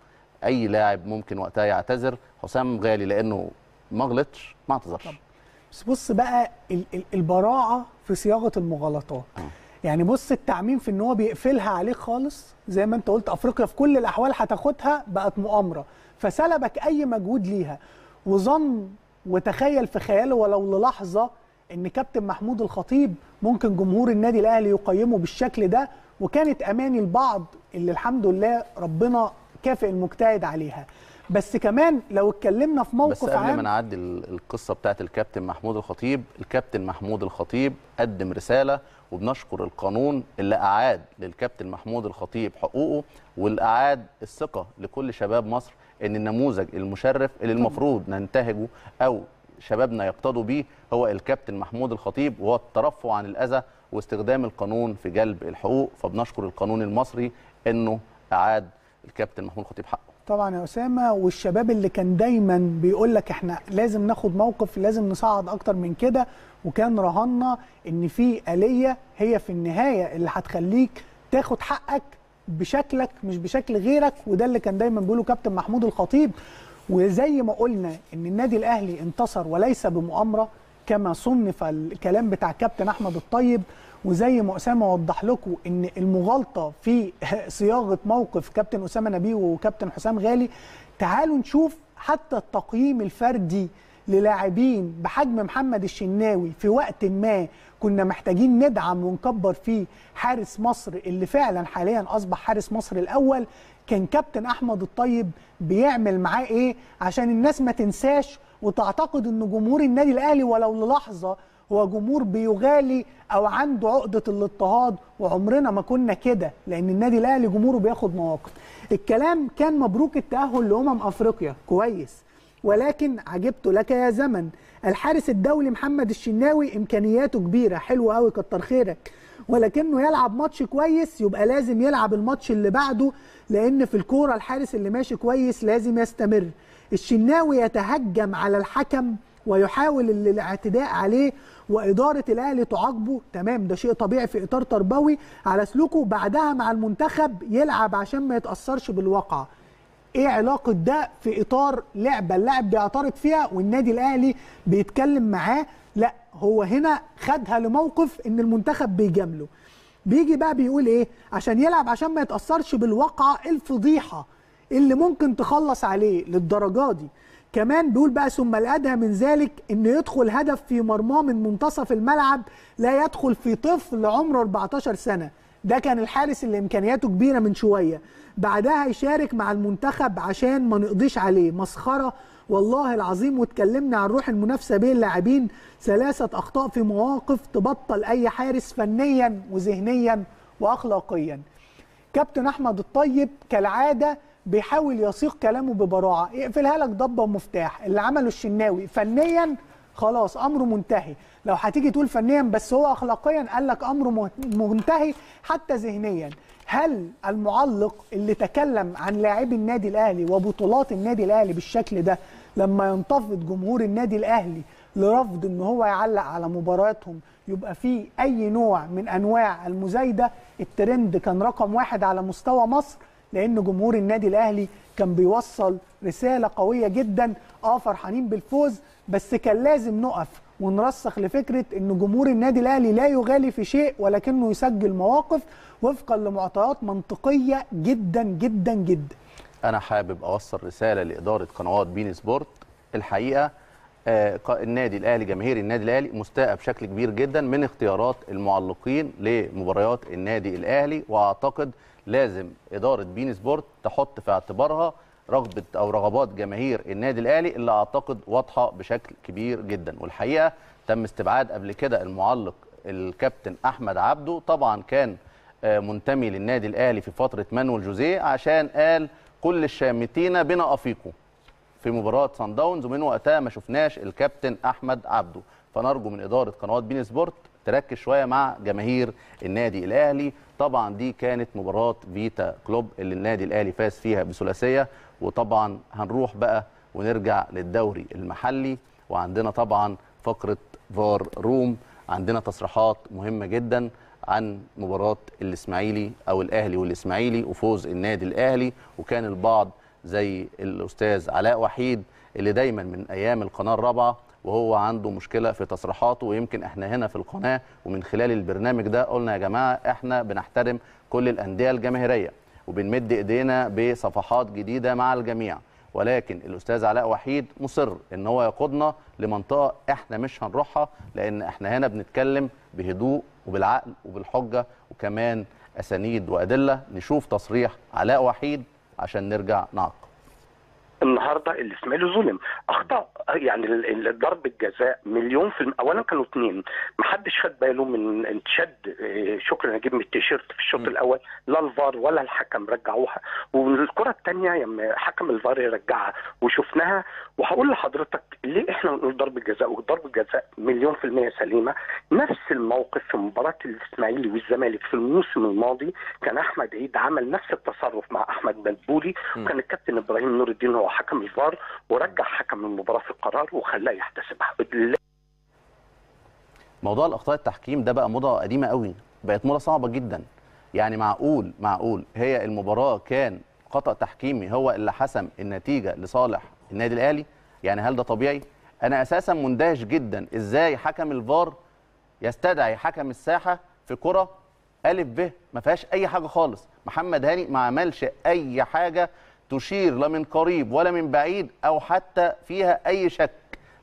اي لاعب ممكن وقتها يعتذر، حسام غالي لانه ما غلطش ما اعتذرش. بس بص بقى البراعه في صياغه المغالطات، يعني بص التعميم في ان هو بيقفلها عليك خالص زي ما انت قلت، افريقيا في كل الاحوال هتاخدها بقت مؤامره، فسلبك اي مجهود ليها، وظن وتخيل في خياله ولو للحظه ان كابتن محمود الخطيب ممكن جمهور النادي الاهلي يقيمه بالشكل ده، وكانت اماني البعض اللي الحمد لله ربنا كافئ المجتهد عليها. بس كمان لو اتكلمنا في موقف عام، بس قبل ما نعدي القصه بتاعت الكابتن محمود الخطيب، الكابتن محمود الخطيب قدم رساله وبنشكر القانون اللي اعاد للكابتن محمود الخطيب حقوقه والاعاد الثقه لكل شباب مصر ان النموذج المشرف اللي المفروض ننتهجه او شبابنا يقتضوا بيه هو الكابتن محمود الخطيب، وهو الترفع عن الأذى واستخدام القانون في جلب الحقوق. فبنشكر القانون المصري أنه أعاد الكابتن محمود الخطيب حقه طبعا يا أسامة. والشباب اللي كان دايما بيقول لك احنا لازم ناخد موقف لازم نصعد أكتر من كده، وكان رهنا أن في آلية هي في النهاية اللي هتخليك تاخد حقك بشكلك مش بشكل غيرك، وده اللي كان دايما بيقوله كابتن محمود الخطيب. وزي ما قلنا ان النادي الاهلي انتصر وليس بمؤامره كما صنف الكلام بتاع كابتن احمد الطيب، وزي ما اسامه وضح لكم ان المغالطه في صياغه موقف كابتن اسامه نبيه وكابتن حسام غالي. تعالوا نشوف حتى التقييم الفردي للاعبين بحجم محمد الشناوي في وقت ما كنا محتاجين ندعم ونكبر فيه حارس مصر اللي فعلا حاليا اصبح حارس مصر الاول، كان كابتن احمد الطيب بيعمل معاه ايه عشان الناس ما تنساش وتعتقد ان جمهور النادي الاهلي ولو للحظه هو جمهور بيغالي او عنده عقده الاضطهاد، وعمرنا ما كنا كده، لان النادي الاهلي جمهوره بياخد مواقف. الكلام كان مبروك التاهل لامم افريقيا كويس، ولكن عجبت لك يا زمن. الحارس الدولي محمد الشناوي امكانياته كبيره، حلو قوي كتر خيرك، ولكنه يلعب ماتش كويس يبقى لازم يلعب الماتش اللي بعده، لان في الكوره الحارس اللي ماشي كويس لازم يستمر. الشناوي يتهجم على الحكم ويحاول الاعتداء عليه، وإدارة الأهلي تعاقبه، تمام ده شيء طبيعي في إطار تربوي على سلوكه. بعدها مع المنتخب يلعب عشان ما يتأثرش بالواقع. إيه علاقة ده في إطار لعبة اللاعب بيعترض فيها والنادي الأهلي بيتكلم معاه؟ لا، هو هنا خدها لموقف إن المنتخب بيجامله. بيجي بقى بيقول إيه عشان يلعب عشان ما يتأثرش بالواقع الفضيحة اللي ممكن تخلص عليه للدرجة دي. كمان بيقول بقى ثم الأدهى من ذلك إنه يدخل هدف في مرماه من منتصف الملعب لا يدخل في طفل عمره أربعتاشر سنة. ده كان الحارس اللي إمكانياته كبيرة من شوية. بعدها يشارك مع المنتخب عشان ما نقضيش عليه، مسخرة والله العظيم. واتكلمنا عن روح المنافسة بين اللاعبين، ثلاثة أخطاء في مواقف تبطل أي حارس فنيا وذهنيا وأخلاقيا. كابتن أحمد الطيب كالعادة بيحاول يصيغ كلامه ببراعه، يقفلها لك ضبه ومفتاح. اللي عمله الشناوي فنيا خلاص امره منتهي، لو هتيجي تقول فنيا بس هو اخلاقيا قال لك امره منتهي حتى ذهنيا. هل المعلق اللي تكلم عن لاعبي النادي الاهلي وبطولات النادي الاهلي بالشكل ده لما ينتفض جمهور النادي الاهلي لرفض ان هو يعلق على مباراتهم يبقى فيه اي نوع من انواع المزايده؟ الترند كان رقم واحد على مستوى مصر، لأن جمهور النادي الأهلي كان بيوصل رسالة قوية جدا. اه فرحانين بالفوز، بس كان لازم نقف ونرسخ لفكرة إن جمهور النادي الأهلي لا يغالي في شيء، ولكنه يسجل مواقف وفقا لمعطيات منطقية جدا جدا جدا. أنا حابب أوصل رسالة لإدارة قنوات بين سبورت. الحقيقة آه النادي الأهلي، جماهير النادي الأهلي مستاء بشكل كبير جدا من اختيارات المعلقين لمباريات النادي الأهلي، وأعتقد لازم إدارة بين سبورت تحط في اعتبارها رغبة أو رغبات جماهير النادي الأهلي اللي أعتقد واضحة بشكل كبير جدا. والحقيقة تم استبعاد قبل كده المعلق الكابتن أحمد عبده، طبعا كان منتمي للنادي الأهلي في فترة مانويل جوزيه، عشان قال كل الشامتين بنا أفيقوا في مباراة سان داونز، ومن وقتها ما شفناش الكابتن أحمد عبده. فنرجو من إدارة قنوات بين سبورت تركز شوية مع جماهير النادي الأهلي. طبعا دي كانت مباراة فيتا كلوب اللي النادي الأهلي فاز فيها بثلاثية، وطبعا هنروح بقى ونرجع للدوري المحلي، وعندنا طبعا فقرة فار روم، عندنا تصريحات مهمة جدا عن مباراة الإسماعيلي أو الأهلي والإسماعيلي وفوز النادي الأهلي. وكان البعض زي الأستاذ علاء وحيد اللي دايما من أيام القناة الرابعة وهو عنده مشكلة في تصريحاته، ويمكن احنا هنا في القناة ومن خلال البرنامج ده قلنا يا جماعة احنا بنحترم كل الأندية الجماهيرية وبنمد ايدينا بصفحات جديدة مع الجميع، ولكن الأستاذ علاء وحيد مصر ان هو يقودنا لمنطقة احنا مش هنروحها، لأن احنا هنا بنتكلم بهدوء وبالعقل وبالحجة وكمان أسانيد وأدلة. نشوف تصريح علاء وحيد عشان نرجع نعقب. النهارده الاسماعيلي ظلم، اخطاء، يعني ضرب الجزاء مليون في الم... اولا كانوا اثنين، محدش خد باله من انتشاد شكري نجيب من التيشيرت في الشوط الاول، لا الفار ولا الحكم رجعوها، والكره الثانيه لما حكم الفار يرجعها وشفناها. وهقول لحضرتك ليه احنا بنقول ضرب الجزاء، وضرب الجزاء مليون في الميه سليمه. نفس الموقف في مباراه الاسماعيلي والزمالك في الموسم الماضي كان احمد عيد عمل نفس التصرف مع احمد مدبولي، وكان الكابتن ابراهيم نور الدين هو حكم الفار ورجع حكم المباراه في القرار وخلاه يحتسبها. موضوع الاخطاء التحكيم ده بقى موضه قديمه قوي، بقت موضه صعبه جدا. يعني معقول معقول هي المباراه كان خطا تحكيمي هو اللي حسم النتيجه لصالح النادي الاهلي؟ يعني هل ده طبيعي؟ انا اساسا مندهش جدا ازاي حكم الفار يستدعي حكم الساحه في كره الف ب ما فيهاش اي حاجه خالص. محمد هاني ما عملش اي حاجه تشير لا من قريب ولا من بعيد او حتى فيها اي شك،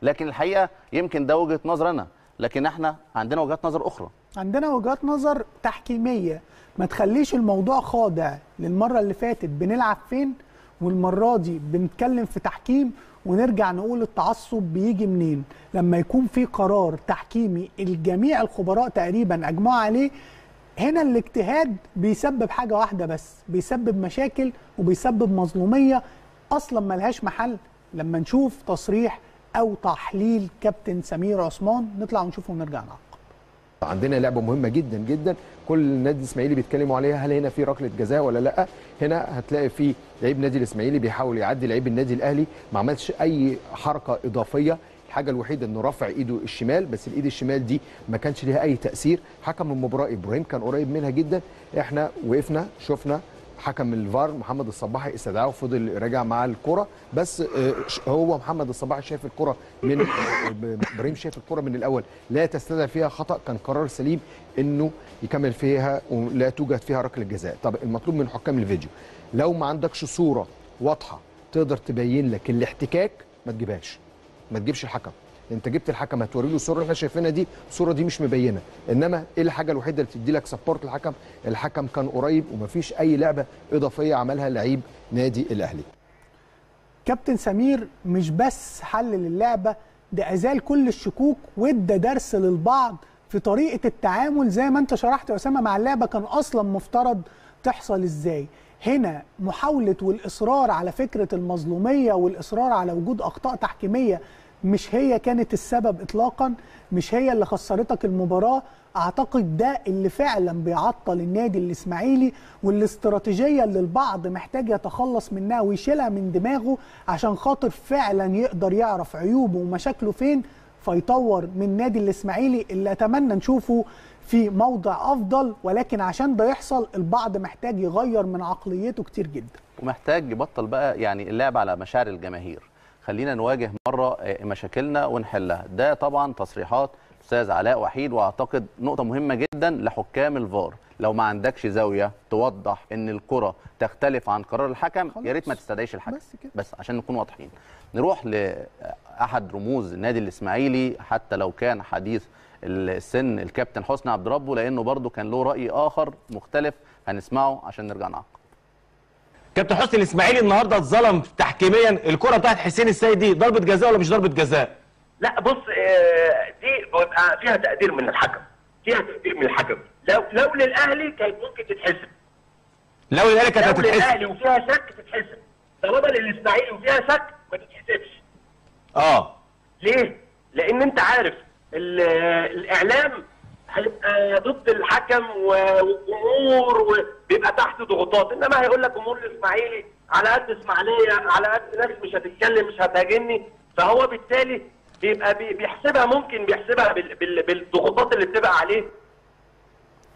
لكن الحقيقه يمكن ده وجهه نظر انا، لكن احنا عندنا وجهات نظر اخرى، عندنا وجهات نظر تحكيميه. ما تخليش الموضوع خاضع للمره اللي فاتت بنلعب فين والمره دي بنتكلم في تحكيم ونرجع نقول التعصب بيجي منين. لما يكون في قرار تحكيمي الجميع الخبراء تقريبا اجمعوا عليه، هنا الاجتهاد بيسبب حاجه واحده بس، بيسبب مشاكل وبيسبب مظلوميه اصلا ملهاش محل. لما نشوف تصريح او تحليل كابتن سمير عثمان نطلع ونشوفه ونرجع نعقب. عندنا لعبه مهمه جدا جدا كل النادي الاسماعيلي بيتكلموا عليها، هل هنا في ركله جزاء ولا لا؟ هنا هتلاقي في لعيب نادي الاسماعيلي بيحاول يعدي لعيب النادي الاهلي، ما عملش اي حركه اضافيه، الحاجه الوحيده انه رفع ايده الشمال بس، الايد الشمال دي ما كانش ليها اي تاثير. حكم المباراه ابراهيم كان قريب منها جدا، احنا وقفنا شفنا حكم الفار محمد الصباحي استدعاه وفضل راجع مع الكره، بس هو محمد الصباحي شاف الكره من ابراهيم، شاف الكره من الاول لا تستدعي فيها خطا، كان قرار سليم انه يكمل فيها ولا توجد فيها ركله جزاء. طب المطلوب من حكام الفيديو لو ما عندكش صوره واضحه تقدر تبين لك الاحتكاك ما تجيبهاش، ما تجيبش الحكم، انت جبت الحكم هتوري له الصوره اللي احنا شايفينها دي، الصوره دي مش مبينه، انما ايه الحاجه الوحيده اللي بتدي لك سبورت الحكم؟ الحكم كان قريب ومفيش اي لعبه اضافيه عملها لعيب نادي الاهلي. كابتن سمير مش بس حلل اللعبه، ده ازال كل الشكوك وادى درس للبعض في طريقه التعامل زي ما انت شرحت يا اسامه مع اللعبه كان اصلا مفترض تحصل ازاي. هنا محاوله والاصرار على فكره المظلوميه والاصرار على وجود اخطاء تحكيميه مش هي كانت السبب اطلاقا، مش هي اللي خسرتك المباراه. اعتقد ده اللي فعلا بيعطل النادي الاسماعيلي، والاستراتيجيه اللي البعض محتاج يتخلص منها ويشيلها من دماغه عشان خاطر فعلا يقدر يعرف عيوبه ومشاكله فين فيطور من نادي الاسماعيلي اللي اتمنى نشوفه في موضع افضل. ولكن عشان ده يحصل البعض محتاج يغير من عقليته كتير جدا، ومحتاج يبطل بقى يعني اللعب على مشاعر الجماهير. خلينا نواجه مرة مشاكلنا ونحلها. ده طبعا تصريحات أستاذ علاء وحيد، وأعتقد نقطة مهمة جدا لحكام الفار، لو ما عندكش زاوية توضح إن الكرة تختلف عن قرار الحكم يا ريت ما تستدعيش الحكم، بس, بس عشان نكون واضحين. نروح لأحد رموز النادي الإسماعيلي حتى لو كان حديث السن الكابتن حسني عبد ربه، لأنه برضه كان له رأي آخر مختلف هنسمعه عشان نرجع نعقب. كابتن حسني الاسماعيلي النهارده اتظلم تحكيميا، الكره بتاعت حسين السيد دي ضربه جزاء ولا مش ضربه جزاء؟ لا بص دي بيبقى فيها تقدير من الحكم، فيها تقدير من الحكم، لو لو للاهلي كانت ممكن تتحسب. لو للاهلي كانت هتتحسب. لو للاهلي وفيها شك تتحسب، طالما للاسماعيلي وفيها شك ما تتحسبش. اه. ليه؟ لأن أنت عارف الإعلام هيبقى ضد الحكم والجمهور وبيبقى تحت ضغوطات، انما هيقول لك جمهور الاسماعيلي على قد اسماعيليه، على قد ناس مش هتتكلم مش هتهاجمني، فهو بالتالي بيبقى بيحسبها، ممكن بيحسبها بالضغوطات اللي بتبقى عليه.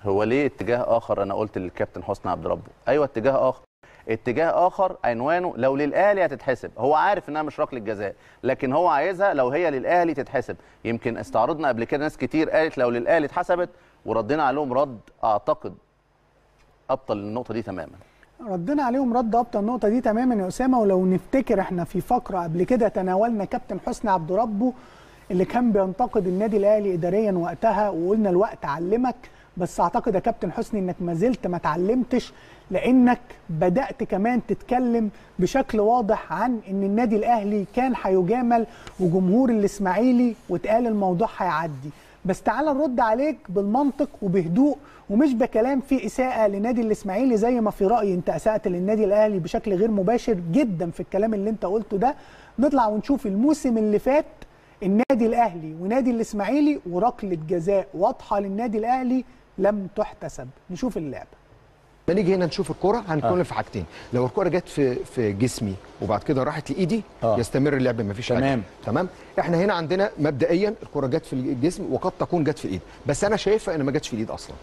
هو ليه اتجاه اخر؟ انا قلت للكابتن حسني عبد ربه ايوه اتجاه اخر، اتجاه اخر عنوانه لو للاهلي هتتحسب، هو عارف انها مش ركله جزاء لكن هو عايزها لو هي للاهلي تتحسب. يمكن استعرضنا قبل كده ناس كتير قالت لو للاهلي اتحسبت وردينا عليهم رد اعتقد ابطل النقطه دي تماما. ردينا عليهم رد ابطل النقطه دي تماما يا اسامه، ولو نفتكر احنا في فقره قبل كده تناولنا كابتن حسني عبد ربه اللي كان بينتقد النادي الاهلي اداريا وقتها، وقلنا الوقت علمك، بس اعتقد يا كابتن حسني انك ما زلت ما اتعلمتش، لانك بدات كمان تتكلم بشكل واضح عن ان النادي الاهلي كان هيجامل وجمهور الاسماعيلي واتقال الموضوع هيعدي. بس تعالى نرد عليك بالمنطق وبهدوء ومش بكلام فيه اساءه لنادي الاسماعيلي، زي ما في رايي انت اساءت للنادي الاهلي بشكل غير مباشر جدا في الكلام اللي انت قلته ده. نطلع ونشوف الموسم اللي فات النادي الاهلي ونادي الاسماعيلي وركله جزاء واضحه للنادي الاهلي لم تحتسب. نشوف اللعبه. لما نيجي هنا نشوف الكوره هنتكلم آه. في حاجتين، لو الكوره جت في في جسمي وبعد كده راحت لايدي آه. يستمر اللعب مفيش حاجه. تمام تمام. احنا هنا عندنا مبدئيا الكوره جت في الجسم وقد تكون جت في الايد، بس انا شايفها ان ما جتش في الايد اصلا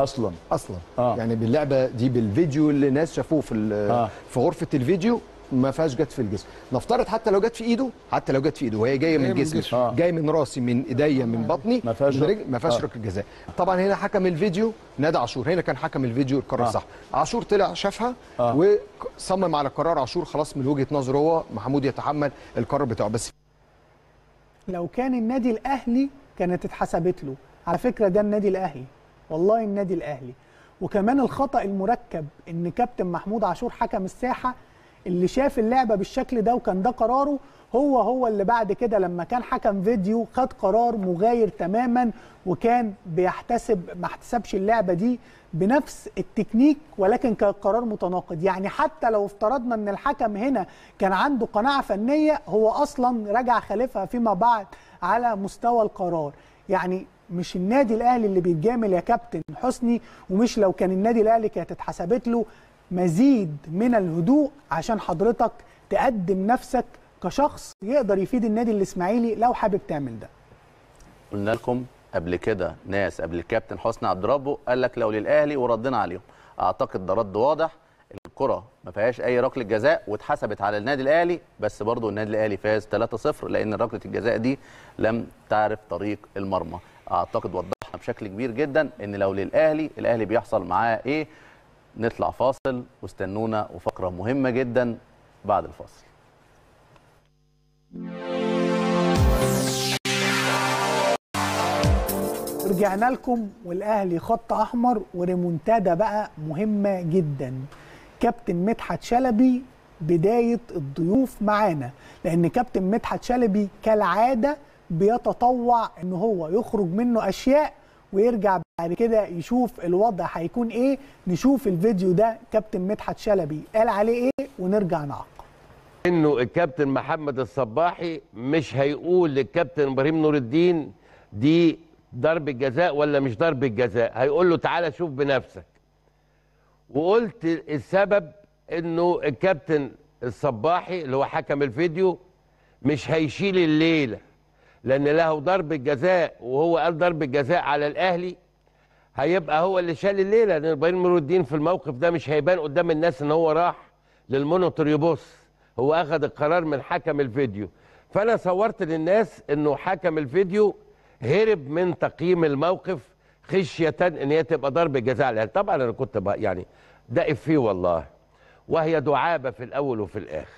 اصلا اصلا آه. يعني باللعبه دي بالفيديو اللي ناس شافوه في آه. في غرفه الفيديو ما فيهاش جت في الجسم. نفترض حتى لو جت في ايده، حتى لو جت في ايده وهي جايه من جسمي آه. جايه من راسي من ايديا من بطني ما فيهاش ما فيهاش ركله جزاء. طبعا هنا حكم الفيديو نادى عاشور، هنا كان حكم الفيديو القرار آه. صح. عاشور طلع شافها آه. وصمم على قرار عاشور، خلاص من وجهه نظره هو محمود يتحمل القرار بتاعه. بس لو كان النادي الأهلي كانت اتحسبت له. على فكرة ده النادي الأهلي، والله النادي الأهلي. وكمان الخطأ المركب إن كابتن محمود عاشور حكم الساحة اللي شاف اللعبة بالشكل ده وكان ده قراره، هو هو اللي بعد كده لما كان حكم فيديو خد قرار مغاير تماما، وكان بيحتسب ما احتسبش اللعبة دي بنفس التكنيك ولكن كان قرار متناقض. يعني حتى لو افترضنا ان الحكم هنا كان عنده قناعة فنية، هو اصلا رجع خالفها فيما بعد على مستوى القرار. يعني مش النادي الاهلي اللي بيتجامل يا كابتن حسني، ومش لو كان النادي الاهلي كانت اتحسبت له. مزيد من الهدوء عشان حضرتك تقدم نفسك كشخص يقدر يفيد النادي الاسماعيلي لو حابب تعمل ده. قلنا لكم قبل كده ناس قبل الكابتن حسني عبد الربو قال لك لو للاهلي وردنا عليهم. اعتقد ده رد واضح، الكره ما فيهاش اي ركله جزاء واتحسبت على النادي الاهلي، بس برضه النادي الاهلي فاز ثلاثة صفر لان ركله الجزاء دي لم تعرف طريق المرمى. اعتقد وضحنا بشكل كبير جدا ان لو للاهلي الاهلي بيحصل معاه ايه. نطلع فاصل واستنونا وفقره مهمه جدا بعد الفاصل. رجعنا لكم والاهلي خط احمر وريمونتادا بقى مهمه جدا. كابتن مدحت شلبي بدايه الضيوف معانا، لان كابتن مدحت شلبي كالعاده بيتطوع ان هو يخرج منه اشياء ويرجع بعد كده يشوف الوضع هيكون ايه. نشوف الفيديو ده كابتن مدحت شلبي قال عليه ايه ونرجع نعقب. انه الكابتن محمد الصباحي مش هيقول للكابتن ابراهيم نور الدين دي ضربة جزاء ولا مش ضربة جزاء، هيقول له تعالى شوف بنفسك. وقلت السبب انه الكابتن الصباحي اللي هو حكم الفيديو مش هيشيل الليله، لأن له ضرب الجزاء وهو قال ضرب الجزاء على الأهلي، هيبقى هو اللي شال الليلة. لأن إبراهيم نور الدين في الموقف ده مش هيبان قدام الناس إن هو راح للمونيتور يبص، هو أخذ القرار من حكم الفيديو. فأنا صورت للناس إنه حكم الفيديو هرب من تقييم الموقف خشية إن هي تبقى ضرب الجزاء على الأهلي. طبعًا أنا كنت بقى يعني ده إفيه والله، وهي دعابة في الأول وفي الآخر،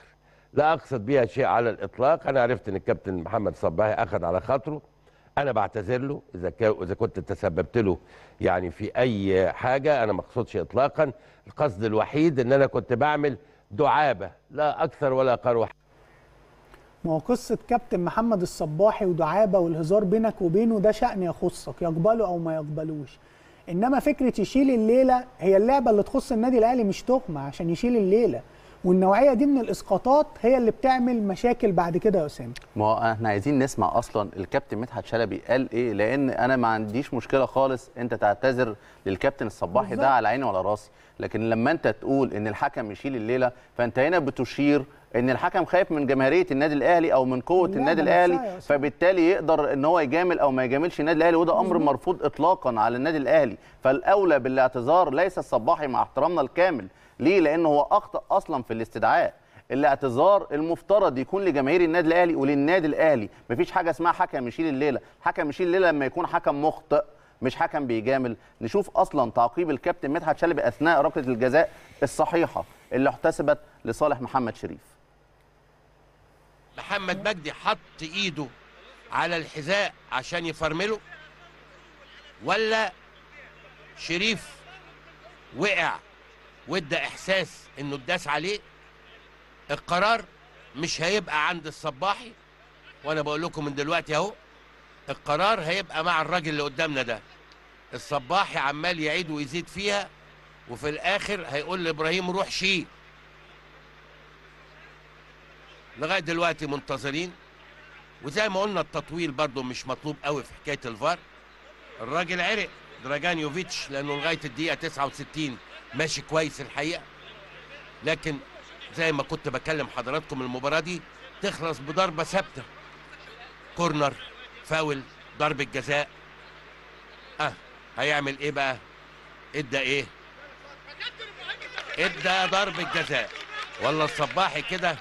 لا أقصد بيها شيء على الإطلاق. أنا عرفت إن الكابتن محمد صباحي أخذ على خاطره، أنا بعتذر له إذا إذا كنت تسببت له يعني في أي حاجة، أنا ما أقصدش إطلاقا. القصد الوحيد إن أنا كنت بعمل دعابة لا أكثر ولا أقل. ما هو قصة كابتن محمد الصباحي ودعابة والهزار بينك وبينه ده شأن يخصك، يقبله أو ما يقبلوش. إنما فكرة يشيل الليلة، هي اللعبة اللي تخص النادي الأهلي مش تهمة عشان يشيل الليلة، والنوعيه دي من الاسقاطات هي اللي بتعمل مشاكل بعد كده يا اسامه. ما احنا عايزين نسمع اصلا الكابتن مدحت شلبي قال ايه، لان انا ما عنديش مشكله خالص انت تعتذر للكابتن الصباحي ده على عيني وعلى راسي، لكن لما انت تقول ان الحكم يشيل الليله فانت هنا بتشير ان الحكم خايف من جماهيريه النادي الاهلي او من قوه النادي الاهلي، فبالتالي يقدر ان هو يجامل او ما يجاملش النادي الاهلي، وده امر مرفوض اطلاقا على النادي الاهلي. فالاولى بالاعتذار ليس الصباحي مع احترامنا الكامل ليه، لأنه هو أخطأ أصلا في الاستدعاء. الاعتذار المفترض يكون لجماهير النادي الأهلي وللنادي الأهلي. مفيش حاجة اسمها حكم يشيل الليلة، حكم يشيل الليلة لما يكون حكم مخطئ مش حكم بيجامل. نشوف أصلا تعقيب الكابتن مدحت شلبي أثناء ركلة الجزاء الصحيحة اللي احتسبت لصالح محمد شريف. محمد مجدي حط إيده على الحذاء عشان يفرمله، ولا شريف وقع وادى احساس انه اتداس عليه؟ القرار مش هيبقى عند الصباحي، وانا بقول لكم من دلوقتي اهو القرار هيبقى مع الراجل اللي قدامنا ده. الصباحي عمال يعيد ويزيد فيها، وفي الاخر هيقول لابراهيم روح شيل. لغايه دلوقتي منتظرين، وزي ما قلنا التطويل برضه مش مطلوب قوي في حكايه الفار. الراجل عرق دراجان يوفيتش لانه لغايه الدقيقه تسعة وستين ماشي كويس الحقيقه، لكن زي ما كنت بكلم حضراتكم المباراه دي تخلص بضربه ثابته، كورنر، فاول، ضربه جزاء. اه هيعمل ايه بقى؟ ادى ايه؟ ادى ضربه جزاء. ولا الصباحي كده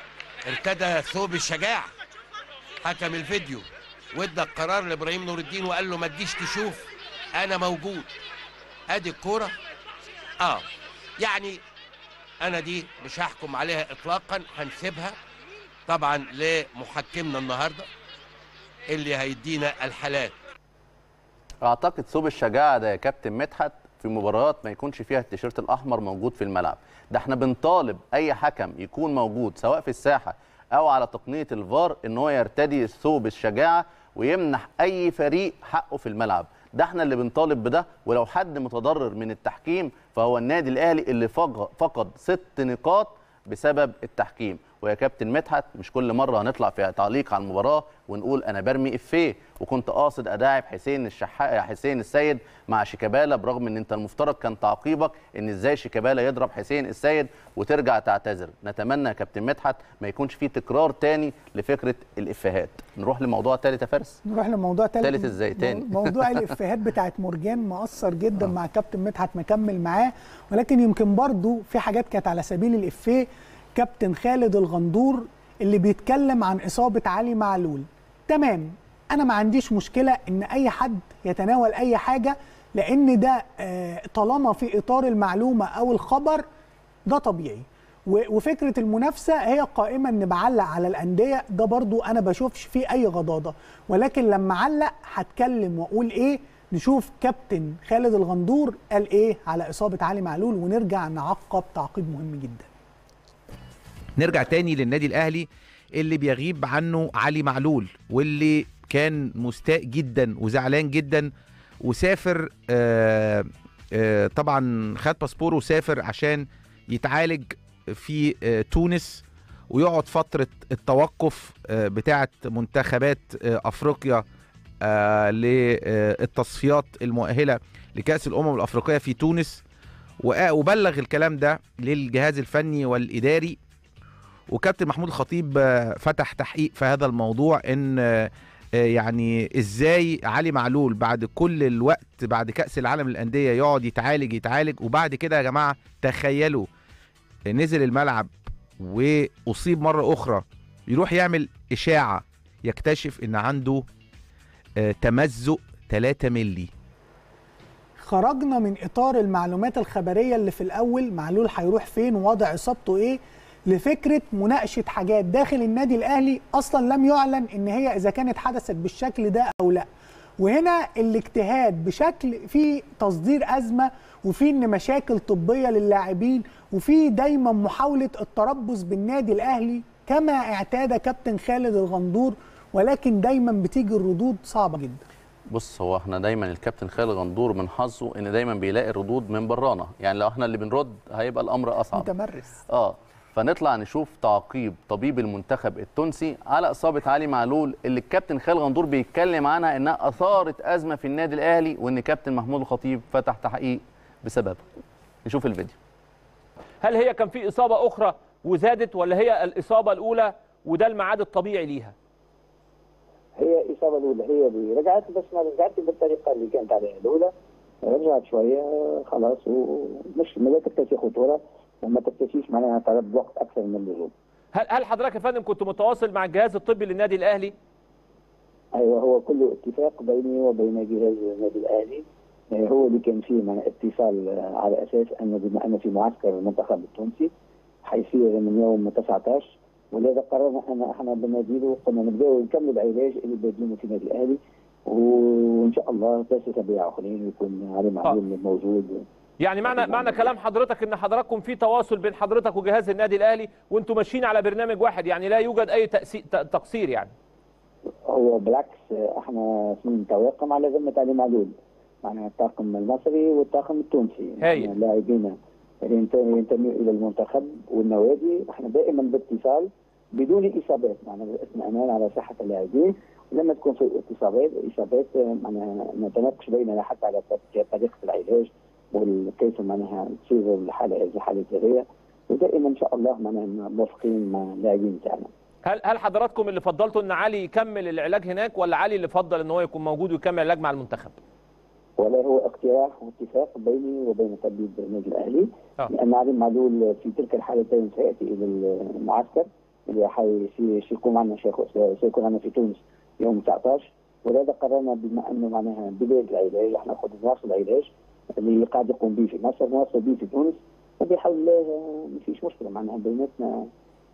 ارتدى ثوب الشجاعه، حكم الفيديو وادى القرار لابراهيم نور الدين وقال له ما تجيش تشوف انا موجود، ادي الكوره. اه يعني انا دي مش هحكم عليها اطلاقا، هنسيبها طبعا لمحكمنا النهارده اللي هيدينا الحالات. اعتقد سوب الشجاعه ده يا كابتن مدحت في مباريات ما يكونش فيها التيشيرت الاحمر موجود في الملعب، ده احنا بنطالب اي حكم يكون موجود سواء في الساحه او على تقنيه الفار ان هو يرتدي ثوب الشجاعه ويمنح اي فريق حقه في الملعب، ده احنا اللي بنطالب بده. ولو حد متضرر من التحكيم فهو النادي الاهلي اللي فقد ست نقاط بسبب التحكيم. ويا كابتن مدحت مش كل مره هنطلع في تعليق على المباراه ونقول انا برمي افيه وكنت قاصد أداعب حسين الشحا حسين السيد مع شيكابالا، برغم ان انت المفترض كان تعقيبك ان ازاي شيكابالا يضرب حسين السيد وترجع تعتذر. نتمنى يا كابتن مدحت ما يكونش في تكرار تاني لفكره الافيهات. نروح لموضوع ثالث يا فارس، نروح لموضوع ثالث ثالث ازاي تاني موضوع الافيهات بتاعت مرجان مؤثر جدا مع كابتن مدحت مكمل معاه، ولكن يمكن برضو في حاجات كانت على سبيل الافيه. كابتن خالد الغندور اللي بيتكلم عن إصابة علي معلول، تمام، أنا ما عنديش مشكلة إن أي حد يتناول أي حاجة لأن ده طالما في إطار المعلومة أو الخبر ده طبيعي، وفكرة المنافسة هي قائمة إن بعلق على الأندية ده برضو أنا بشوفش فيه أي غضاضة، ولكن لما علق هتكلم وأقول إيه. نشوف كابتن خالد الغندور قال إيه على إصابة علي معلول ونرجع نعقب تعقيب مهم جدا. نرجع تاني للنادي الأهلي اللي بيغيب عنه علي معلول واللي كان مستاء جدا وزعلان جدا وسافر، آآ آآ طبعا خد باسبوره وسافر عشان يتعالج في تونس ويقعد فترة التوقف بتاعة منتخبات أفريقيا للتصفيات المؤهلة لكأس الأمم الأفريقية في تونس، وبلغ الكلام ده للجهاز الفني والإداري. وكابتن محمود الخطيب فتح تحقيق في هذا الموضوع ان يعني ازاي علي معلول بعد كل الوقت بعد كأس العالم للأندية يقعد يتعالج يتعالج وبعد كده يا جماعة تخيلوا نزل الملعب وأصيب مرة أخرى، يروح يعمل إشاعة يكتشف ان عنده تمزق ثلاثة مللي. خرجنا من إطار المعلومات الخبرية اللي في الأول معلول هيروح فين ووضع إصابته إيه لفكرة مناقشة حاجات داخل النادي الأهلي أصلا لم يعلن إن هي إذا كانت حدثت بالشكل ده أو لا، وهنا الاجتهاد بشكل فيه تصدير أزمة وفيه إن مشاكل طبية للاعبين وفيه دايما محاولة التربص بالنادي الأهلي كما اعتاد كابتن خالد الغندور، ولكن دايما بتيجي الردود صعبة جدا. بص هو احنا دايما الكابتن خالد غندور من حظه إن دايما بيلاقي الردود من برانا، يعني لو احنا اللي بنرد هيبقى الأمر أصعب. متمرس. آه فنطلع نشوف تعقيب طبيب المنتخب التونسي على إصابة علي معلول اللي الكابتن خالد غندور بيتكلم عنها إنها أثارت أزمة في النادي الأهلي وإن كابتن محمود الخطيب فتح تحقيق بسببها. نشوف الفيديو. هل هي كان في إصابة أخرى وزادت ولا هي الإصابة الأولى وده الميعاد الطبيعي ليها؟ هي الإصابة الأولى هي اللي رجعت، بس ما رجعتش بالطريقة اللي كانت عليها الأولى، رجعت شوية خلاص ومش ما تكتشف خطورة وما تكتشفش معناها طلب وقت اكثر من اللزوم. هل هل حضرتك يا فندم كنت متواصل مع الجهاز الطبي للنادي الاهلي؟ ايوه هو كله اتفاق بيني وبين جهاز النادي الاهلي، هو اللي كان فيه مع اتصال على اساس انه بما ان في معسكر المنتخب التونسي حيصير من يوم تسعة عشر، ولذا قررنا ان احنا بناديله قلنا نبداو نكمل العلاج اللي بادينه في النادي الاهلي وان شاء الله ثلاث اسابيع اخرين يكون علي معلول موجود. يعني معنى معنى كلام حضرتك ان حضراتكم في تواصل بين حضرتك وجهاز النادي الاهلي وانتم ماشيين على برنامج واحد، يعني لا يوجد اي تقصير. يعني هو بالعكس احنا نتواقم على ذمه علي معلول، معناها الطاقم المصري والطاقم التونسي يعني لاعبينا ينتمي الى المنتخب والنوادي، احنا دائما باتصال بدون اصابات، معناها بالاثناء امان على صحه اللاعبين، ولما تكون في اصابات اصابات معناها نتناقش بيننا حتى على طريقه العلاج وكيف معناها تصير الحاله الحاله الجايه، ودائما ان شاء الله معناها موافقين مع اللاعبين بتاعنا. هل هل حضراتكم اللي فضلتوا ان علي يكمل العلاج هناك ولا علي اللي فضل ان هو يكون موجود ويكمل العلاج مع المنتخب؟ ولا هو اقتراح واتفاق بيني وبين طبيب النادي الاهلي آه. لان علي معلول في تلك الحالتين سياتي الى المعسكر اللي حيكون عندنا سيكون عندنا في تونس يوم تسعة عشر، ولذا قررنا بما انه معناها بدايه العلاج احنا خدنا نواصل العلاج اللي قاعد يقوم به في مصر مواصل به في تونس، وبحول الله ما فيش مشكله معناها بيناتنا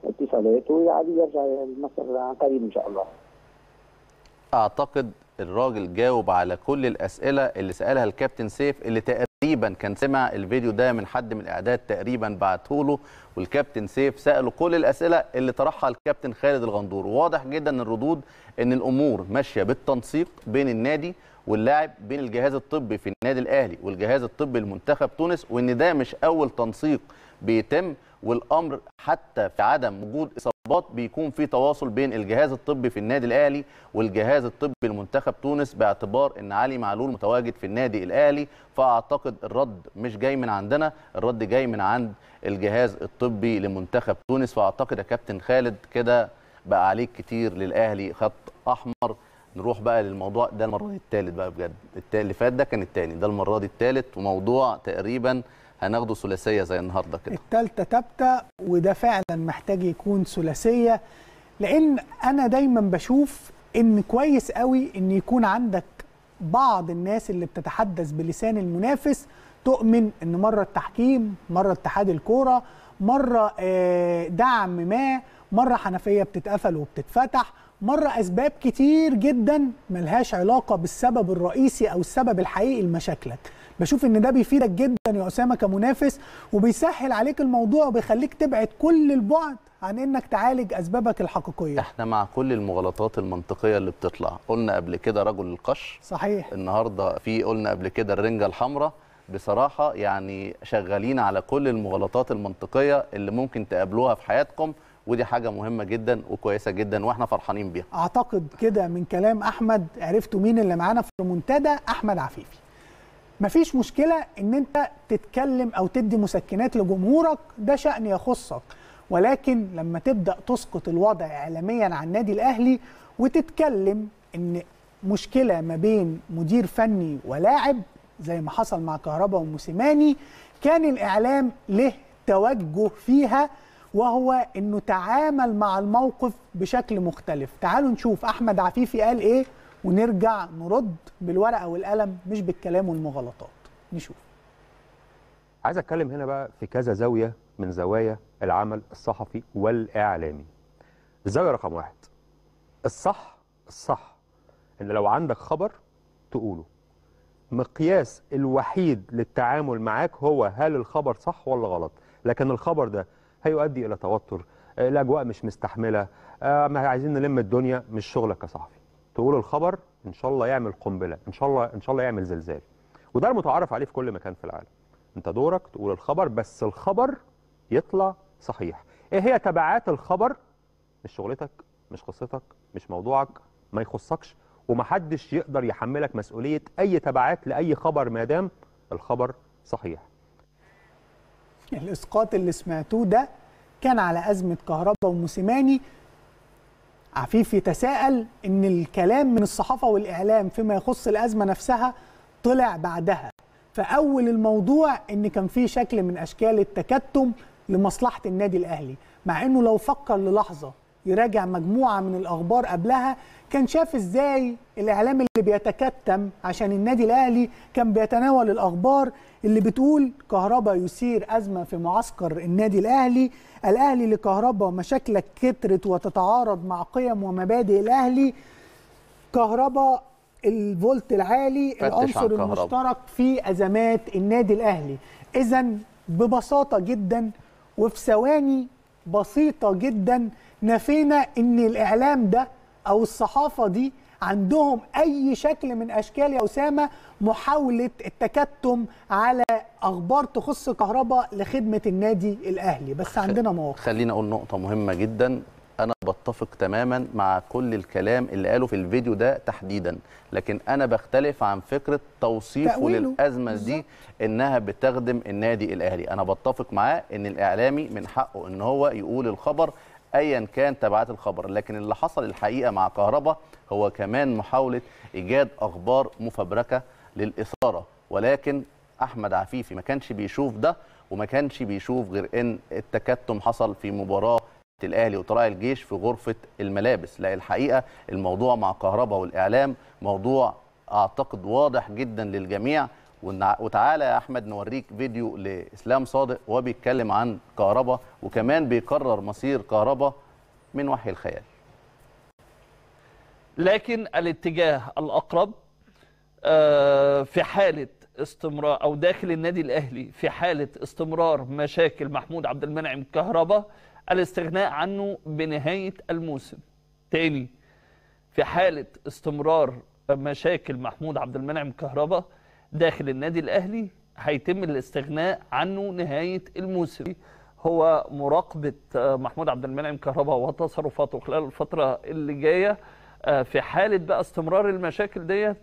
اتصالات وعادي يرجع لمصر عن قريب ان شاء الله. اعتقد الراجل جاوب على كل الاسئله اللي سالها الكابتن سيف، اللي تقريبا كان سمع الفيديو ده من حد من الاعداد تقريبا بعته له، والكابتن سيف ساله كل الاسئله اللي طرحها الكابتن خالد الغندور. واضح جدا من الردود ان الامور ماشيه بالتنسيق بين النادي واللاعب، بين الجهاز الطبي في النادي الاهلي والجهاز الطبي لمنتخب تونس، وان ده مش اول تنسيق بيتم، والامر حتى في عدم وجود اصابات بيكون في تواصل بين الجهاز الطبي في النادي الاهلي والجهاز الطبي لمنتخب تونس، باعتبار ان علي معلول متواجد في النادي الاهلي. فاعتقد الرد مش جاي من عندنا، الرد جاي من عند الجهاز الطبي لمنتخب تونس. فاعتقد يا كابتن خالد كده بقى عليك كتير للاهلي، خط احمر. نروح بقى للموضوع ده المره الثالث بقى بجد، اللي فات ده كان الثاني، ده المره دي الثالث، وموضوع تقريبا هناخده ثلاثيه زي النهارده كده، الثالثه ثابته، وده فعلا محتاج يكون ثلاثيه، لان انا دايما بشوف ان كويس قوي ان يكون عندك بعض الناس اللي بتتحدث بلسان المنافس، تؤمن ان مره التحكيم، مره اتحاد الكوره، مره دعم ما، مره حنفيه بتتقفل وبتتفتح، مرة أسباب كتير جدا ملهاش علاقة بالسبب الرئيسي أو السبب الحقيقي لمشاكلك. بشوف إن ده بيفيدك جدا يا أسامة كمنافس، وبيسهل عليك الموضوع وبيخليك تبعد كل البعد عن إنك تعالج أسبابك الحقيقية. إحنا مع كل المغالطات المنطقية اللي بتطلع، قلنا قبل كده رجل القش، صحيح، النهاردة في قلنا قبل كده الرنجة الحمراء. بصراحة يعني شغالين على كل المغالطات المنطقية اللي ممكن تقابلوها في حياتكم، ودي حاجة مهمة جدا وكويسة جدا واحنا فرحانين بيها. اعتقد كده من كلام احمد عرفتوا مين اللي معانا في المنتدى، احمد عفيفي. مفيش مشكلة ان انت تتكلم او تدي مسكنات لجمهورك، ده شأن يخصك، ولكن لما تبدأ تسقط الوضع اعلاميا عن النادي الاهلي وتتكلم ان مشكلة ما بين مدير فني ولاعب زي ما حصل مع كهربا وموسيماني، كان الاعلام له توجه فيها، وهو انه تعامل مع الموقف بشكل مختلف. تعالوا نشوف احمد عفيفي قال ايه ونرجع نرد بالورقه والقلم مش بالكلام والمغالطات. نشوف. عايز اتكلم هنا بقى في كذا زاويه من زوايا العمل الصحفي والاعلامي. الزاويه رقم واحد، الصح الصح ان لو عندك خبر تقوله. مقياس الوحيد للتعامل معاك هو هل الخبر صح ولا غلط، لكن الخبر ده هيؤدي الى توتر، الاجواء مش مستحمله، ما عايزين نلم الدنيا، مش شغلك كصحفي. تقول الخبر ان شاء الله يعمل قنبله، ان شاء الله ان شاء الله يعمل زلزال، وده المتعارف عليه في كل مكان في العالم. انت دورك تقول الخبر، بس الخبر يطلع صحيح. ايه هي تبعات الخبر؟ مش شغلتك، مش قصتك، مش موضوعك، ما يخصكش، ومحدش يقدر يحملك مسؤوليه اي تبعات لاي خبر ما دام الخبر صحيح. الإسقاط اللي سمعتوه ده كان على أزمة كهربا وموسيماني. عفيف يتساءل إن الكلام من الصحافة والإعلام فيما يخص الأزمة نفسها طلع بعدها، فأول الموضوع إن كان فيه شكل من أشكال التكتم لمصلحة النادي الأهلي، مع إنه لو فكر للحظة يراجع مجموعة من الأخبار قبلها كان شاف إزاي الإعلام اللي بيتكتم عشان النادي الأهلي كان بيتناول الأخبار اللي بتقول كهربا يثير أزمة في معسكر النادي الأهلي، الأهلي لكهربا مشاكلك كترت وتتعارض مع قيم ومبادئ الأهلي، كهربا الفولت العالي العنصر المشترك في أزمات النادي الأهلي. إذن ببساطة جدا وفي ثواني بسيطة جدا نفينا إن الإعلام ده أو الصحافة دي عندهم أي شكل من أشكال يا أسامة محاولة التكتم على أخبار تخص كهرباء لخدمة النادي الأهلي. بس عندنا مواقف، خلينا أقول نقطة مهمة جدا، أنا بتفق تماما مع كل الكلام اللي قاله في الفيديو ده تحديدا، لكن أنا بختلف عن فكرة توصيفه للأزمة دي إنها بتخدم النادي الأهلي. أنا بتفق معاه إن الإعلامي من حقه إن هو يقول الخبر ايا كان تبعات الخبر، لكن اللي حصل الحقيقه مع كهربا هو كمان محاوله ايجاد اخبار مفبركه للاثاره، ولكن احمد عفيفي ما كانش بيشوف ده، وما كانش بيشوف غير ان التكتم حصل في مباراه الاهلي وطلائع الجيش في غرفه الملابس. لا، الحقيقه الموضوع مع كهربا والاعلام موضوع اعتقد واضح جدا للجميع. وتعالى يا احمد نوريك فيديو لاسلام صادق وهو بيتكلم عن كهربا، وكمان بيكرر مصير كهربا من وحي الخيال. لكن الاتجاه الأقرب في حالة استمرار أو داخل النادي الأهلي في حالة استمرار مشاكل محمود عبد المنعم كهرباء الاستغناء عنه بنهاية الموسم. تاني، في حالة استمرار مشاكل محمود عبد المنعم كهرباء داخل النادي الأهلي هيتم الاستغناء عنه نهاية الموسم. هو مراقبة محمود عبد المنعم كهرباء وتصرفاته خلال الفترة اللي جاية في حالة بقى استمرار المشاكل ديت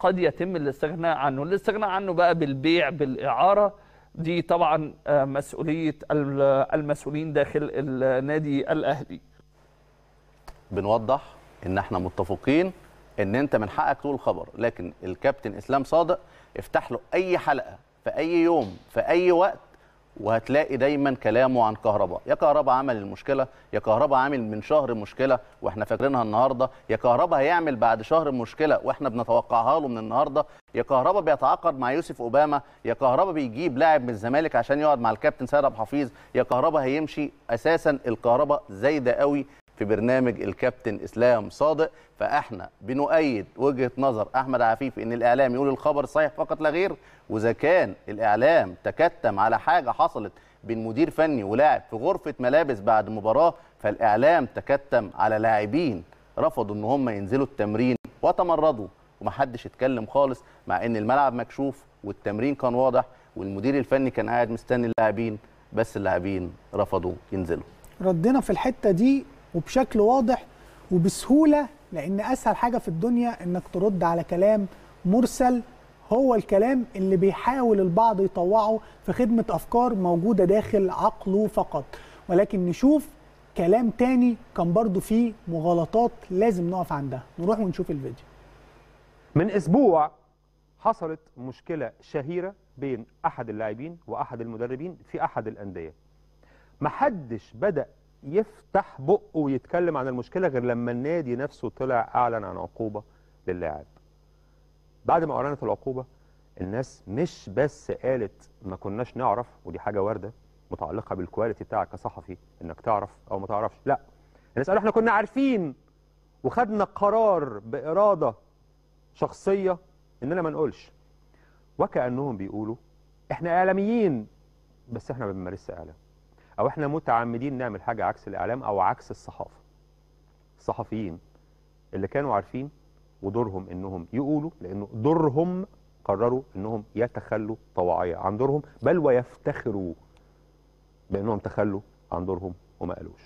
قد يتم الاستغناء عنه. الاستغناء عنه بقى بالبيع بالإعارة، دي طبعا مسؤولية المسؤولين داخل النادي الأهلي. بنوضح ان احنا متفقين ان انت من حقك تقول خبر، لكن الكابتن اسلام صادق افتح له اي حلقة في اي يوم في اي وقت وهتلاقي دايما كلامه عن كهرباء. يا كهرباء عمل المشكله، يا كهرباء عامل من شهر مشكله واحنا فاكرينها النهارده، يا كهرباء هيعمل بعد شهر مشكله واحنا بنتوقعها له من النهارده، يا كهرباء بيتعاقد مع يوسف اوباما، يا كهرباء بيجيب لاعب من الزمالك عشان يقعد مع الكابتن سيد عبد الحفيظ، يا كهرباء هيمشي. اساسا الكهرباء زايده قوي في برنامج الكابتن اسلام صادق، فاحنا بنؤيد وجهه نظر احمد عفيف ان الاعلام يقول الخبر الصحيح فقط لا غير. واذا كان الاعلام تكتم على حاجه حصلت بين مدير فني ولاعب في غرفه ملابس بعد مباراه، فالاعلام تكتم على لاعبين رفضوا ان هم ينزلوا التمرين وتمردوا ومحدش اتكلم خالص، مع ان الملعب مكشوف والتمرين كان واضح والمدير الفني كان قاعد مستني اللاعبين، بس اللاعبين رفضوا ينزلوا. ردنا في الحته دي وبشكل واضح وبسهولة، لأن أسهل حاجة في الدنيا إنك ترد على كلام مرسل، هو الكلام اللي بيحاول البعض يطوعه في خدمة أفكار موجودة داخل عقله فقط. ولكن نشوف كلام تاني كان برضو فيه مغالطات لازم نقف عندها. نروح ونشوف الفيديو. من أسبوع حصلت مشكلة شهيرة بين أحد اللاعبين وأحد المدربين في أحد الأندية. محدش بدأ يفتح بقه ويتكلم عن المشكله غير لما النادي نفسه طلع اعلن عن عقوبه للاعب. بعد ما اعلنت العقوبه الناس مش بس قالت ما كناش نعرف، ودي حاجه وارده متعلقه بالكواليتي بتاعك كصحفي انك تعرف او ما تعرفش، لا الناس قالوا احنا كنا عارفين وخدنا قرار باراده شخصيه اننا ما نقولش، وكانهم بيقولوا احنا اعلاميين بس احنا ما بنمارسش اعلام، أو إحنا متعمدين نعمل حاجة عكس الإعلام أو عكس الصحافة. الصحفيين اللي كانوا عارفين ودورهم إنهم يقولوا، لأنه دورهم قرروا إنهم يتخلوا طواعية عن دورهم، بل ويفتخروا بإنهم تخلوا عن دورهم وما قالوش.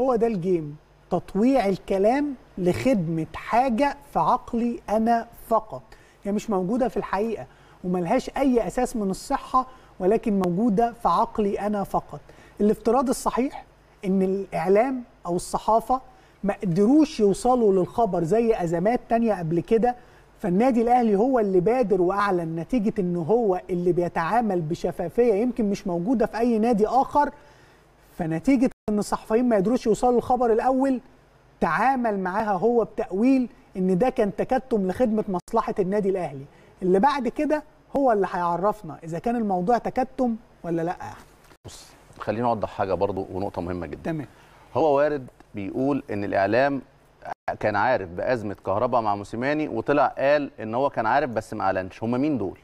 هو ده الجيم، تطويع الكلام لخدمة حاجة في عقلي أنا فقط، هي يعني مش موجودة في الحقيقة وملهاش أي أساس من الصحة، ولكن موجودة في عقلي أنا فقط. الافتراض الصحيح إن الإعلام أو الصحافة ما قدروش يوصلوا للخبر زي أزمات تانية قبل كده، فالنادي الأهلي هو اللي بادر وأعلن نتيجة إن هو اللي بيتعامل بشفافية يمكن مش موجودة في أي نادي آخر، فنتيجة إن الصحفيين ما قدروش يوصلوا للخبر الأول تعامل معاها هو بتأويل إن ده كان تكتم لخدمة مصلحة النادي الأهلي. اللي بعد كده هو اللي هيعرفنا إذا كان الموضوع تكتم ولا لأ. بص خلينا نوضح حاجة برضو ونقطة مهمة جدا. تمام. هو وارد بيقول إن الإعلام كان عارف بأزمة كهرباء مع موسيماني وطلع قال إن هو كان عارف بس ما أعلنش. هم مين دول؟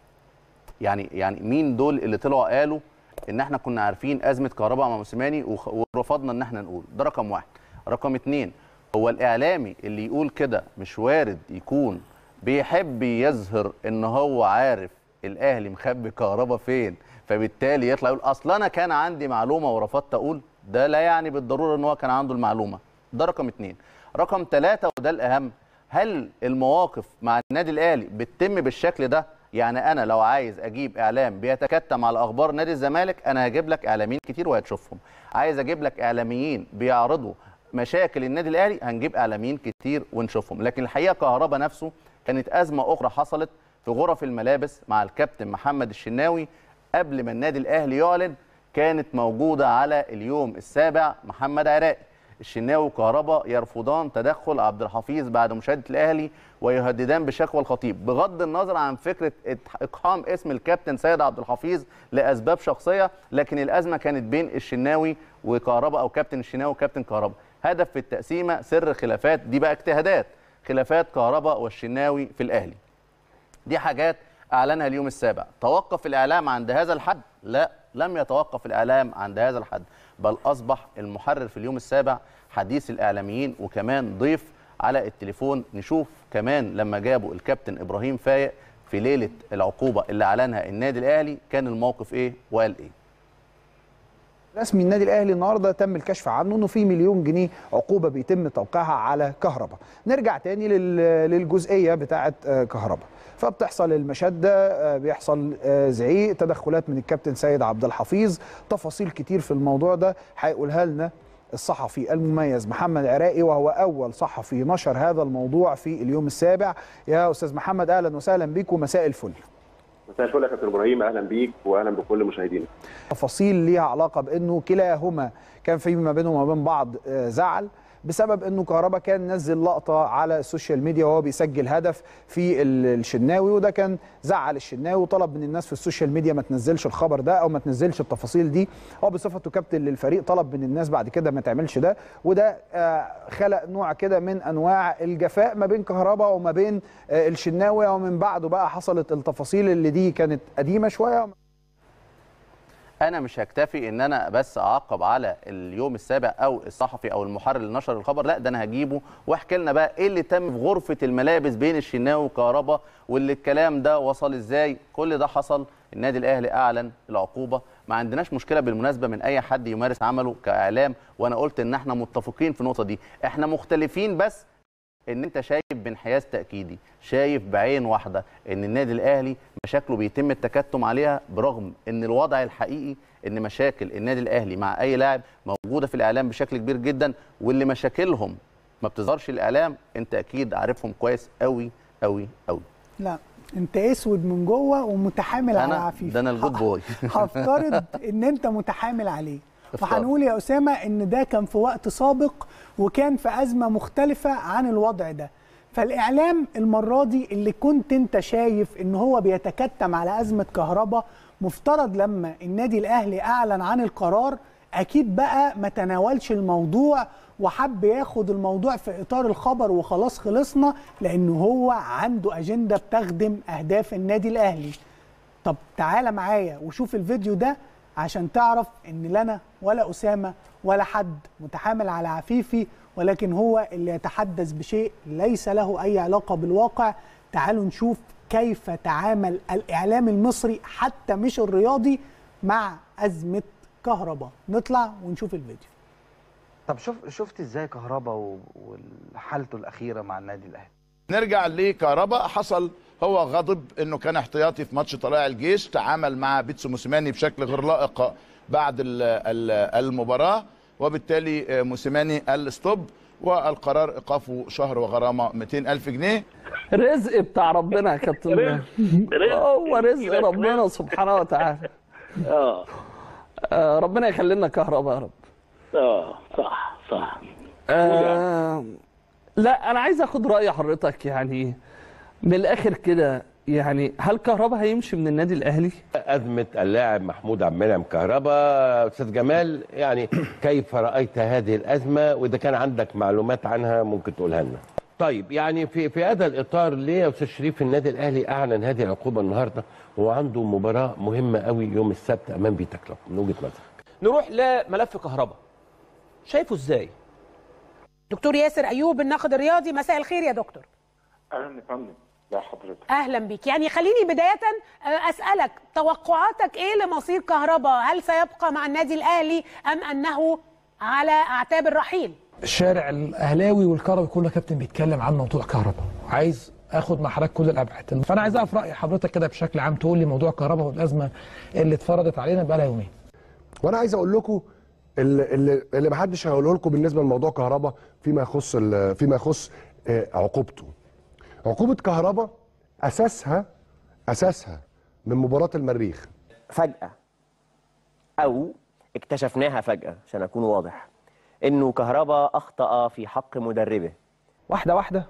يعني يعني مين دول اللي طلعوا قالوا إن إحنا كنا عارفين أزمة كهرباء مع موسيماني ورفضنا إن إحنا نقول؟ ده رقم واحد. رقم اتنين، هو الإعلامي اللي يقول كده مش وارد يكون بيحب يظهر إن هو عارف الأهلي مخبي كهرباء فين، فبالتالي يطلع يقول أصل أنا كان عندي معلومة ورفضت أقول؟ ده لا يعني بالضرورة إن هو كان عنده المعلومة. ده رقم اتنين. رقم تلاتة وده الأهم، هل المواقف مع النادي الأهلي بتتم بالشكل ده؟ يعني أنا لو عايز أجيب إعلام بيتكتم على أخبار نادي الزمالك أنا هجيب لك إعلاميين كتير وهتشوفهم. عايز أجيب لك إعلاميين بيعرضوا مشاكل النادي الأهلي هنجيب إعلاميين كتير ونشوفهم. لكن الحقيقة كهرباء نفسه كانت أزمة أخرى حصلت في غرف الملابس مع الكابتن محمد الشناوي قبل ما النادي الأهلي يعلن، كانت موجودة على اليوم السابع. محمد عراقي، الشناوي وكهرباء يرفضان تدخل عبد الحفيظ بعد مشاهدة الأهلي ويهددان بشكوى الخطيب، بغض النظر عن فكرة إقحام اسم الكابتن سيد عبد الحفيظ لأسباب شخصية، لكن الأزمة كانت بين الشناوي وكهرباء أو كابتن الشناوي وكابتن كهرباء. هدف في التقسيمة سر خلافات، دي بقى اجتهادات. خلافات كهرباء والشناوي في الأهلي. دي حاجات أعلنها اليوم السابع. توقف الإعلام عند هذا الحد؟ لا، لم يتوقف الإعلام عند هذا الحد، بل أصبح المحرر في اليوم السابع حديث الإعلاميين وكمان ضيف على التليفون. نشوف كمان لما جابوا الكابتن إبراهيم فايق في ليلة العقوبة اللي أعلنها النادي الأهلي، كان الموقف إيه وقال إيه؟ رسمي النادي الاهلي النهارده تم الكشف عنه انه في مليون جنيه عقوبه بيتم توقيعها على كهرباء. نرجع تاني للجزئيه بتاعه كهرباء، فبتحصل المشاده، بيحصل زعيق، تدخلات من الكابتن سيد عبد الحفيظ، تفاصيل كتير في الموضوع ده هيقولها لنا الصحفي المميز محمد عراقي وهو اول صحفي نشر هذا الموضوع في اليوم السابع. يا استاذ محمد اهلا وسهلا بيك ومساء الفل. مساء الفل يا كابتن ابراهيم، اهلا بيك واهلا بكل مشاهدينا. تفاصيل ليها علاقه بانه كلاهما كان في ما بينهم وما بين بعض زعل بسبب انه كهربا كان نزل لقطه على السوشيال ميديا وهو بيسجل هدف في الشناوي، وده كان زعل الشناوي وطلب من الناس في السوشيال ميديا ما تنزلش الخبر ده او ما تنزلش التفاصيل دي. هو بصفته كابتن للفريق طلب من الناس بعد كده ما تعملش ده، وده خلق نوع كده من انواع الجفاء ما بين كهربا وما بين الشناوي، ومن بعده بقى حصلت التفاصيل اللي دي كانت قديمه شويه. أنا مش هكتفي إن أنا بس أعاقب على اليوم السابع أو الصحفي أو المحرر اللي نشر الخبر، لا ده أنا هجيبه واحكي لنا بقى إيه اللي تم في غرفة الملابس بين الشناوي وكهربا، واللي الكلام ده وصل إزاي. كل ده حصل، النادي الأهلي أعلن العقوبة. ما عندناش مشكلة بالمناسبة من أي حد يمارس عمله كإعلام، وأنا قلت إن إحنا متفقين في النقطة دي، إحنا مختلفين بس إن أنت شايف بانحياز تأكيدي، شايف بعين واحدة إن النادي الأهلي مشاكله بيتم التكتم عليها، برغم إن الوضع الحقيقي إن مشاكل النادي الأهلي مع أي لاعب موجودة في الإعلام بشكل كبير جدا، واللي مشاكلهم ما بتظهرش الإعلام أنت أكيد عارفهم كويس أوي أوي أوي. لا أنت أسود من جوه ومتحامل على عفيف. ده أنا الجود بوي. هفترض إن أنت متحامل عليه. فهنقول يا أسامة إن ده كان في وقت سابق وكان في أزمة مختلفة عن الوضع ده، فالإعلام المرة دي اللي كنت أنت شايف إن هو بيتكتم على أزمة كهرباء، مفترض لما النادي الأهلي أعلن عن القرار أكيد بقى ما تناولش الموضوع وحب ياخد الموضوع في إطار الخبر وخلاص خلصنا، لأن هو عنده أجندة بتخدم أهداف النادي الأهلي. طب تعالى معايا وشوف الفيديو ده عشان تعرف ان لا انا ولا اسامه ولا حد متحامل على عفيفي، ولكن هو اللي يتحدث بشيء ليس له اي علاقه بالواقع. تعالوا نشوف كيف تعامل الاعلام المصري حتى مش الرياضي مع ازمه كهرباء. نطلع ونشوف الفيديو. طب شوف شفت ازاي كهرباء وحالته الاخيره مع النادي الاهلي. نرجع لكهرباء، حصل هو غضب انه كان احتياطي في ماتش طلائع الجيش، تعامل مع بيتسو موسيماني بشكل غير لائق بعد المباراه، وبالتالي موسيماني قال ستوب والقرار ايقافه شهر وغرامه مئتين ألف جنيه. رزق بتاع ربنا يا كابتن، هو رزق ربنا سبحانه وتعالى. اه ربنا يخلي لنا كهرباء يا رب. اه صح صح. لا انا عايز اخد راي حضرتك، يعني من الاخر كده، يعني هل كهربا هيمشي من النادي الاهلي؟ ازمه اللاعب محمود عبد المنعم كهربا. استاذ جمال، يعني كيف رايت هذه الازمه؟ واذا كان عندك معلومات عنها ممكن تقولها لنا. طيب، يعني في في هذا الاطار، ليه يا استاذ شريف النادي الاهلي اعلن هذه العقوبه النهارده وعنده مباراه مهمه قوي يوم السبت امام فيتا كلوب من وجهه نظرك؟ نروح لملف كهربا، شايفه ازاي؟ دكتور ياسر ايوب الناقد الرياضي، مساء الخير يا دكتور. اهلا يا فندم. يا حضرتك اهلا بيك. يعني خليني بدايه اسالك توقعاتك ايه لمصير كهرباء؟ هل سيبقى مع النادي الاهلي ام انه على اعتاب الرحيل؟ الشارع الاهلاوي والكهرباء كله كابتن بيتكلم عن موضوع كهرباء، عايز اخد مع حضرتك كل الابعاد، فانا عايز اعرف راي حضرتك كده بشكل عام، تقول لي موضوع كهرباء والازمه اللي اتفرضت علينا بقى لها يومين. وانا عايز اقول لكم اللي اللي ما حدش هيقوله لكم بالنسبه لموضوع كهرباء فيما يخص فيما يخص عقوبته. عقوبة كهرباء أساسها أساسها من مباراة المريخ. فجأة، أو اكتشفناها فجأة عشان أكون واضح، إنه كهرباء أخطأ في حق مدربه. واحدة واحدة،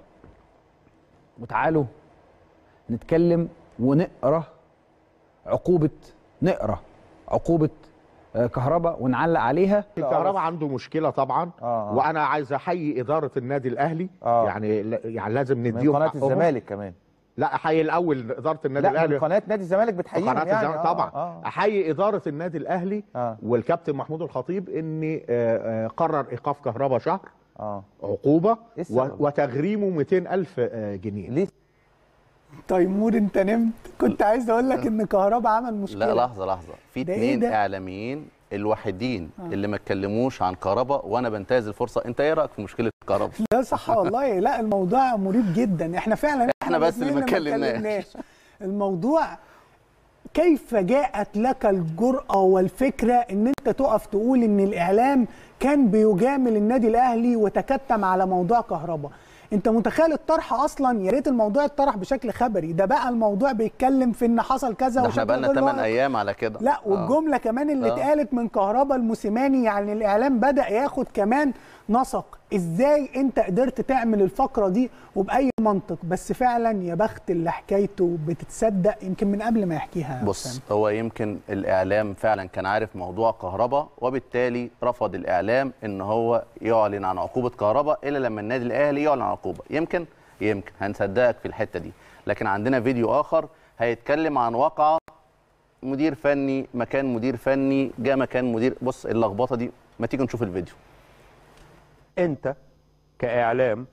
وتعالوا نتكلم ونقرأ عقوبة نقرأ عقوبة كهرباء ونعلق عليها. الكهرباء عنده مشكله طبعا. آه. وانا عايز احيي اداره النادي الاهلي. آه. يعني يعني لازم نديهم قناه الزمالك كمان. لا احيي الاول اداره النادي الاهلي. قناه نادي الزمالك بتحييهم يعني. الزمالك طبعا. آه. احيي اداره النادي الاهلي. آه. والكابتن محمود الخطيب ان قرر ايقاف كهرباء شهر. آه. عقوبه وتغريمه مئتين ألف جنيه. ليه؟ تيمور انت نمت، كنت عايز اقول لك ان كهرباء عمل مشكله. لا لحظه لحظه، في اثنين إيه اعلاميين الوحيدين آه. اللي ما اتكلموش عن كهرباء وانا بنتهز الفرصه. انت ايه رايك في مشكله كهرباء؟ لا صح والله، لا الموضوع مريب جدا. احنا فعلا احنا بس اللي ما اتكلمناش. الموضوع كيف جاءت لك الجرأة والفكرة ان انت تقف تقول ان الاعلام كان بيجامل النادي الاهلي وتكتم على موضوع كهرباء؟ انت متخيل الطرح اصلا؟ يا ريت الموضوع اتطرح بشكل خبري، ده بقى الموضوع بيتكلم في ان حصل كذا وكذا. احنا بقى لنا ثمانية ايام على كده. لا والجمله آه. كمان اللي اتقالت من كهرباء الموسيماني، يعني الاعلام بدا ياخد كمان نسق. ازاي انت قدرت تعمل الفقره دي وباي منطق؟ بس فعلا يا بخت اللي حكايته بتتصدق يمكن من قبل ما يحكيها. بص هو يمكن الاعلام فعلا كان عارف موضوع كهرباء، وبالتالي رفض الاعلام ان هو يعلن عن عقوبه كهرباء الا لما النادي الاهلي يعلن عن عقوبه. يمكن يمكن هنصدقك في الحته دي، لكن عندنا فيديو اخر هيتكلم عن واقعه مدير فني مكان مدير فني جاء مكان مدير. بص اللخبطه دي، ما تيجي نشوف الفيديو. أنت كإعلام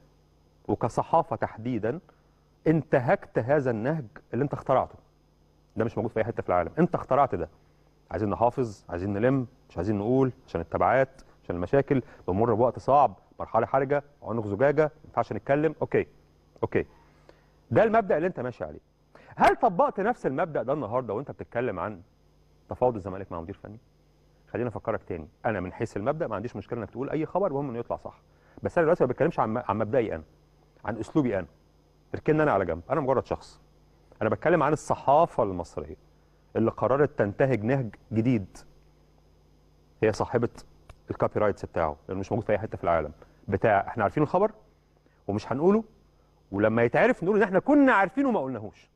وكصحافة تحديدا انتهكت هذا النهج اللي أنت اخترعته. ده مش موجود في أي حتة في العالم، أنت اخترعت ده. عايزين نحافظ، عايزين نلم، مش عايزين نقول، عشان التبعات، عشان المشاكل، بنمر بوقت صعب، مرحلة حرجة، عنق زجاجة، ما ينفعش نتكلم، أوكي أوكي. ده المبدأ اللي أنت ماشي عليه. هل طبقت نفس المبدأ ده النهارده وأنت بتتكلم عن تفاوض الزمالك مع مدير فني؟ خلينا افكرك تاني، انا من حيث المبدا ما عنديش مشكله انك تقول اي خبر المهم انه يطلع صح، بس انا دلوقتي ما بتكلمش عن عن مبدئي انا، عن اسلوبي انا، اركنني انا على جنب، انا مجرد شخص. انا بتكلم عن الصحافه المصريه اللي قررت تنتهج نهج جديد. هي صاحبه الكوبي رايتس بتاعه، لانه مش موجود في اي حته في العالم، بتاع احنا عارفين الخبر ومش هنقوله، ولما يتعرف نقول ان احنا كنا عارفينه وما قلناهوش.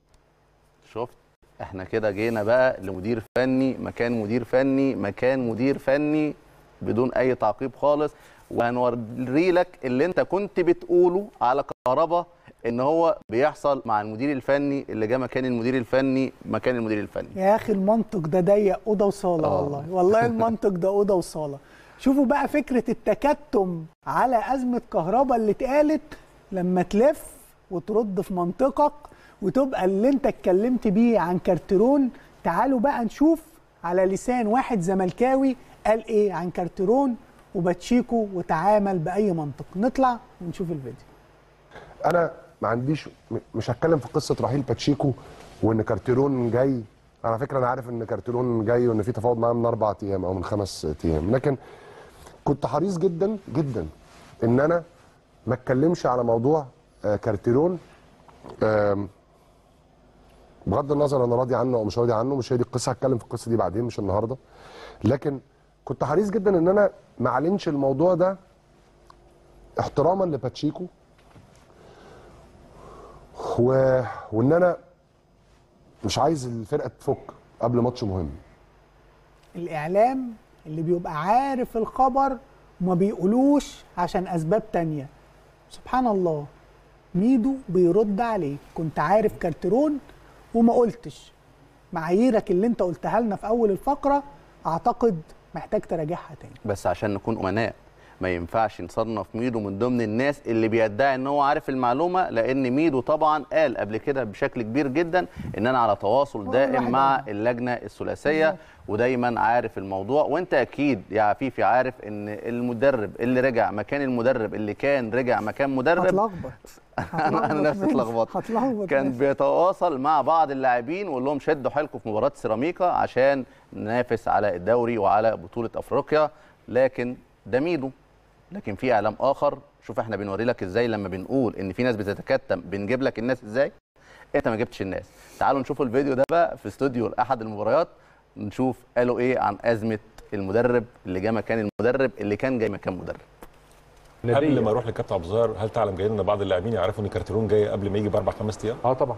شفت؟ احنا كده جينا بقى لمدير فني مكان مدير فني مكان مدير فني بدون اي تعقيب خالص، وهنوري لك اللي انت كنت بتقوله على كهرباء ان هو بيحصل مع المدير الفني اللي جه مكان المدير الفني مكان المدير الفني. يا اخي المنطق ده ضيق اوضه وصاله. آه. والله والله المنطق ده اوضه وصاله. شوفوا بقى فكره التكتم على ازمه كهرباء اللي اتقالت، لما تلف وترد في منطقك وتبقى اللي انت اتكلمت بيه عن كارترون. تعالوا بقى نشوف على لسان واحد زملكاوي قال ايه عن كارترون وباتشيكو وتعامل باي منطق. نطلع ونشوف الفيديو. انا ما عنديش، مش هتكلم في قصه رحيل باتشيكو وان كارترون جاي. على فكره انا عارف ان كارترون جاي وان في تفاوض معاه من اربع ايام او من خمس ايام، لكن كنت حريص جدا جدا ان انا ما اتكلمش على موضوع كارترون. بغض النظر انا راضي عنه او مش راضي عنه، مش هي دي القصه، هتكلم في القصه دي بعدين مش النهارده. لكن كنت حريص جدا ان انا ما اعلنش الموضوع ده احتراما لباتشيكو، و... وان انا مش عايز الفرقه تفك قبل ماتش مهم. الاعلام اللي بيبقى عارف الخبر وما بيقولوش عشان اسباب تانيه. سبحان الله. ميدو بيرد عليه، كنت عارف كارترون وما قلتش. معاييرك اللي انت قلتها لنا في اول الفقره اعتقد محتاج تراجعها تاني. بس عشان نكون امناء، ما ينفعش نصنف ميدو من ضمن الناس اللي بيدعي ان هو عارف المعلومه، لان ميدو طبعا قال قبل كده بشكل كبير جدا ان انا على تواصل دائم مع اللجنه الثلاثيه ودايما عارف الموضوع. وانت اكيد يا عفيفي عارف ان المدرب اللي رجع مكان المدرب اللي كان رجع مكان مدرب هتلخبط. انا نفسي اتلخبطت. كان بيتواصل مع بعض اللاعبين ويقول لهم شدوا حيلكم في مباراه سيراميكا عشان ننافس على الدوري وعلى بطوله افريقيا. لكن ده ميدو. لكن في اعلام اخر. شوف احنا بنوري لك ازاي لما بنقول ان في ناس بتتكتم بنجيب لك الناس ازاي. انت ما جبتش الناس. تعالوا نشوفوا الفيديو ده بقى في استوديو احد المباريات، نشوف قالوا ايه عن ازمه المدرب اللي جه مكان المدرب اللي كان جاي مكان مدرب. قبل ما اروح للكابتن عبد الظاهر، هل تعلم جاي لنا بعض اللاعبين يعرفوا ان كارترون جاي قبل ما يجي باربع خمس ايام؟ اه طبعا.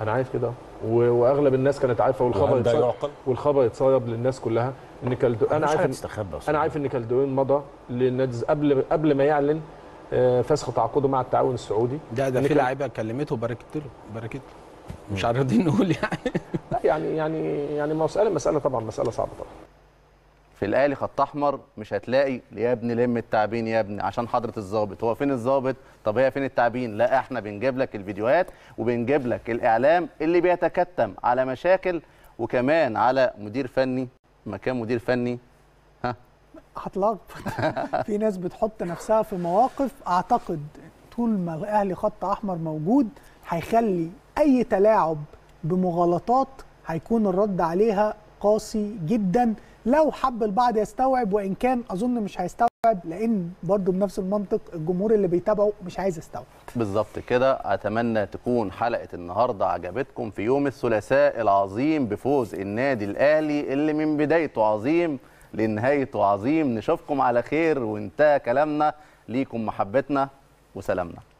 انا عارف كده، واغلب الناس كانت عارفه، والخبر والخبر اتصيد للناس كلها ان كالدو... انا عارف ان... انا عارف ان كالدوين مضى للنادي قبل قبل ما يعلن فسخ تعاقده مع التعاون السعودي. ده ده في لعيبه كلمته وباركت له باركت له مش عارفين نقول يعني. لا يعني يعني يعني مساله مساله طبعا مساله صعبه طبعا. في الاهلي خط احمر مش هتلاقي يا ابن لم التعبين يا ابن عشان حضره الضابط. هو فين الضابط؟ طب هي فين التعبين؟ لا احنا بنجيب لك الفيديوهات وبنجيب لك الاعلام اللي بيتكتم على مشاكل وكمان على مدير فني مكان مدير فني. ها هتلاقط في ناس بتحط نفسها في مواقف. اعتقد طول ما الاهلي خط احمر موجود هيخلي اي تلاعب بمغالطات هيكون الرد عليها قاسي جدا لو حب البعض يستوعب، وان كان اظن مش هيستوعب لان برضه بنفس المنطق الجمهور اللي بيتابعه مش عايز يستوعب. بالظبط كده. اتمنى تكون حلقه النهارده عجبتكم في يوم الثلاثاء العظيم بفوز النادي الاهلي اللي من بدايته عظيم لنهايته عظيم. نشوفكم على خير وانتهى كلامنا. ليكم محبتنا وسلامنا.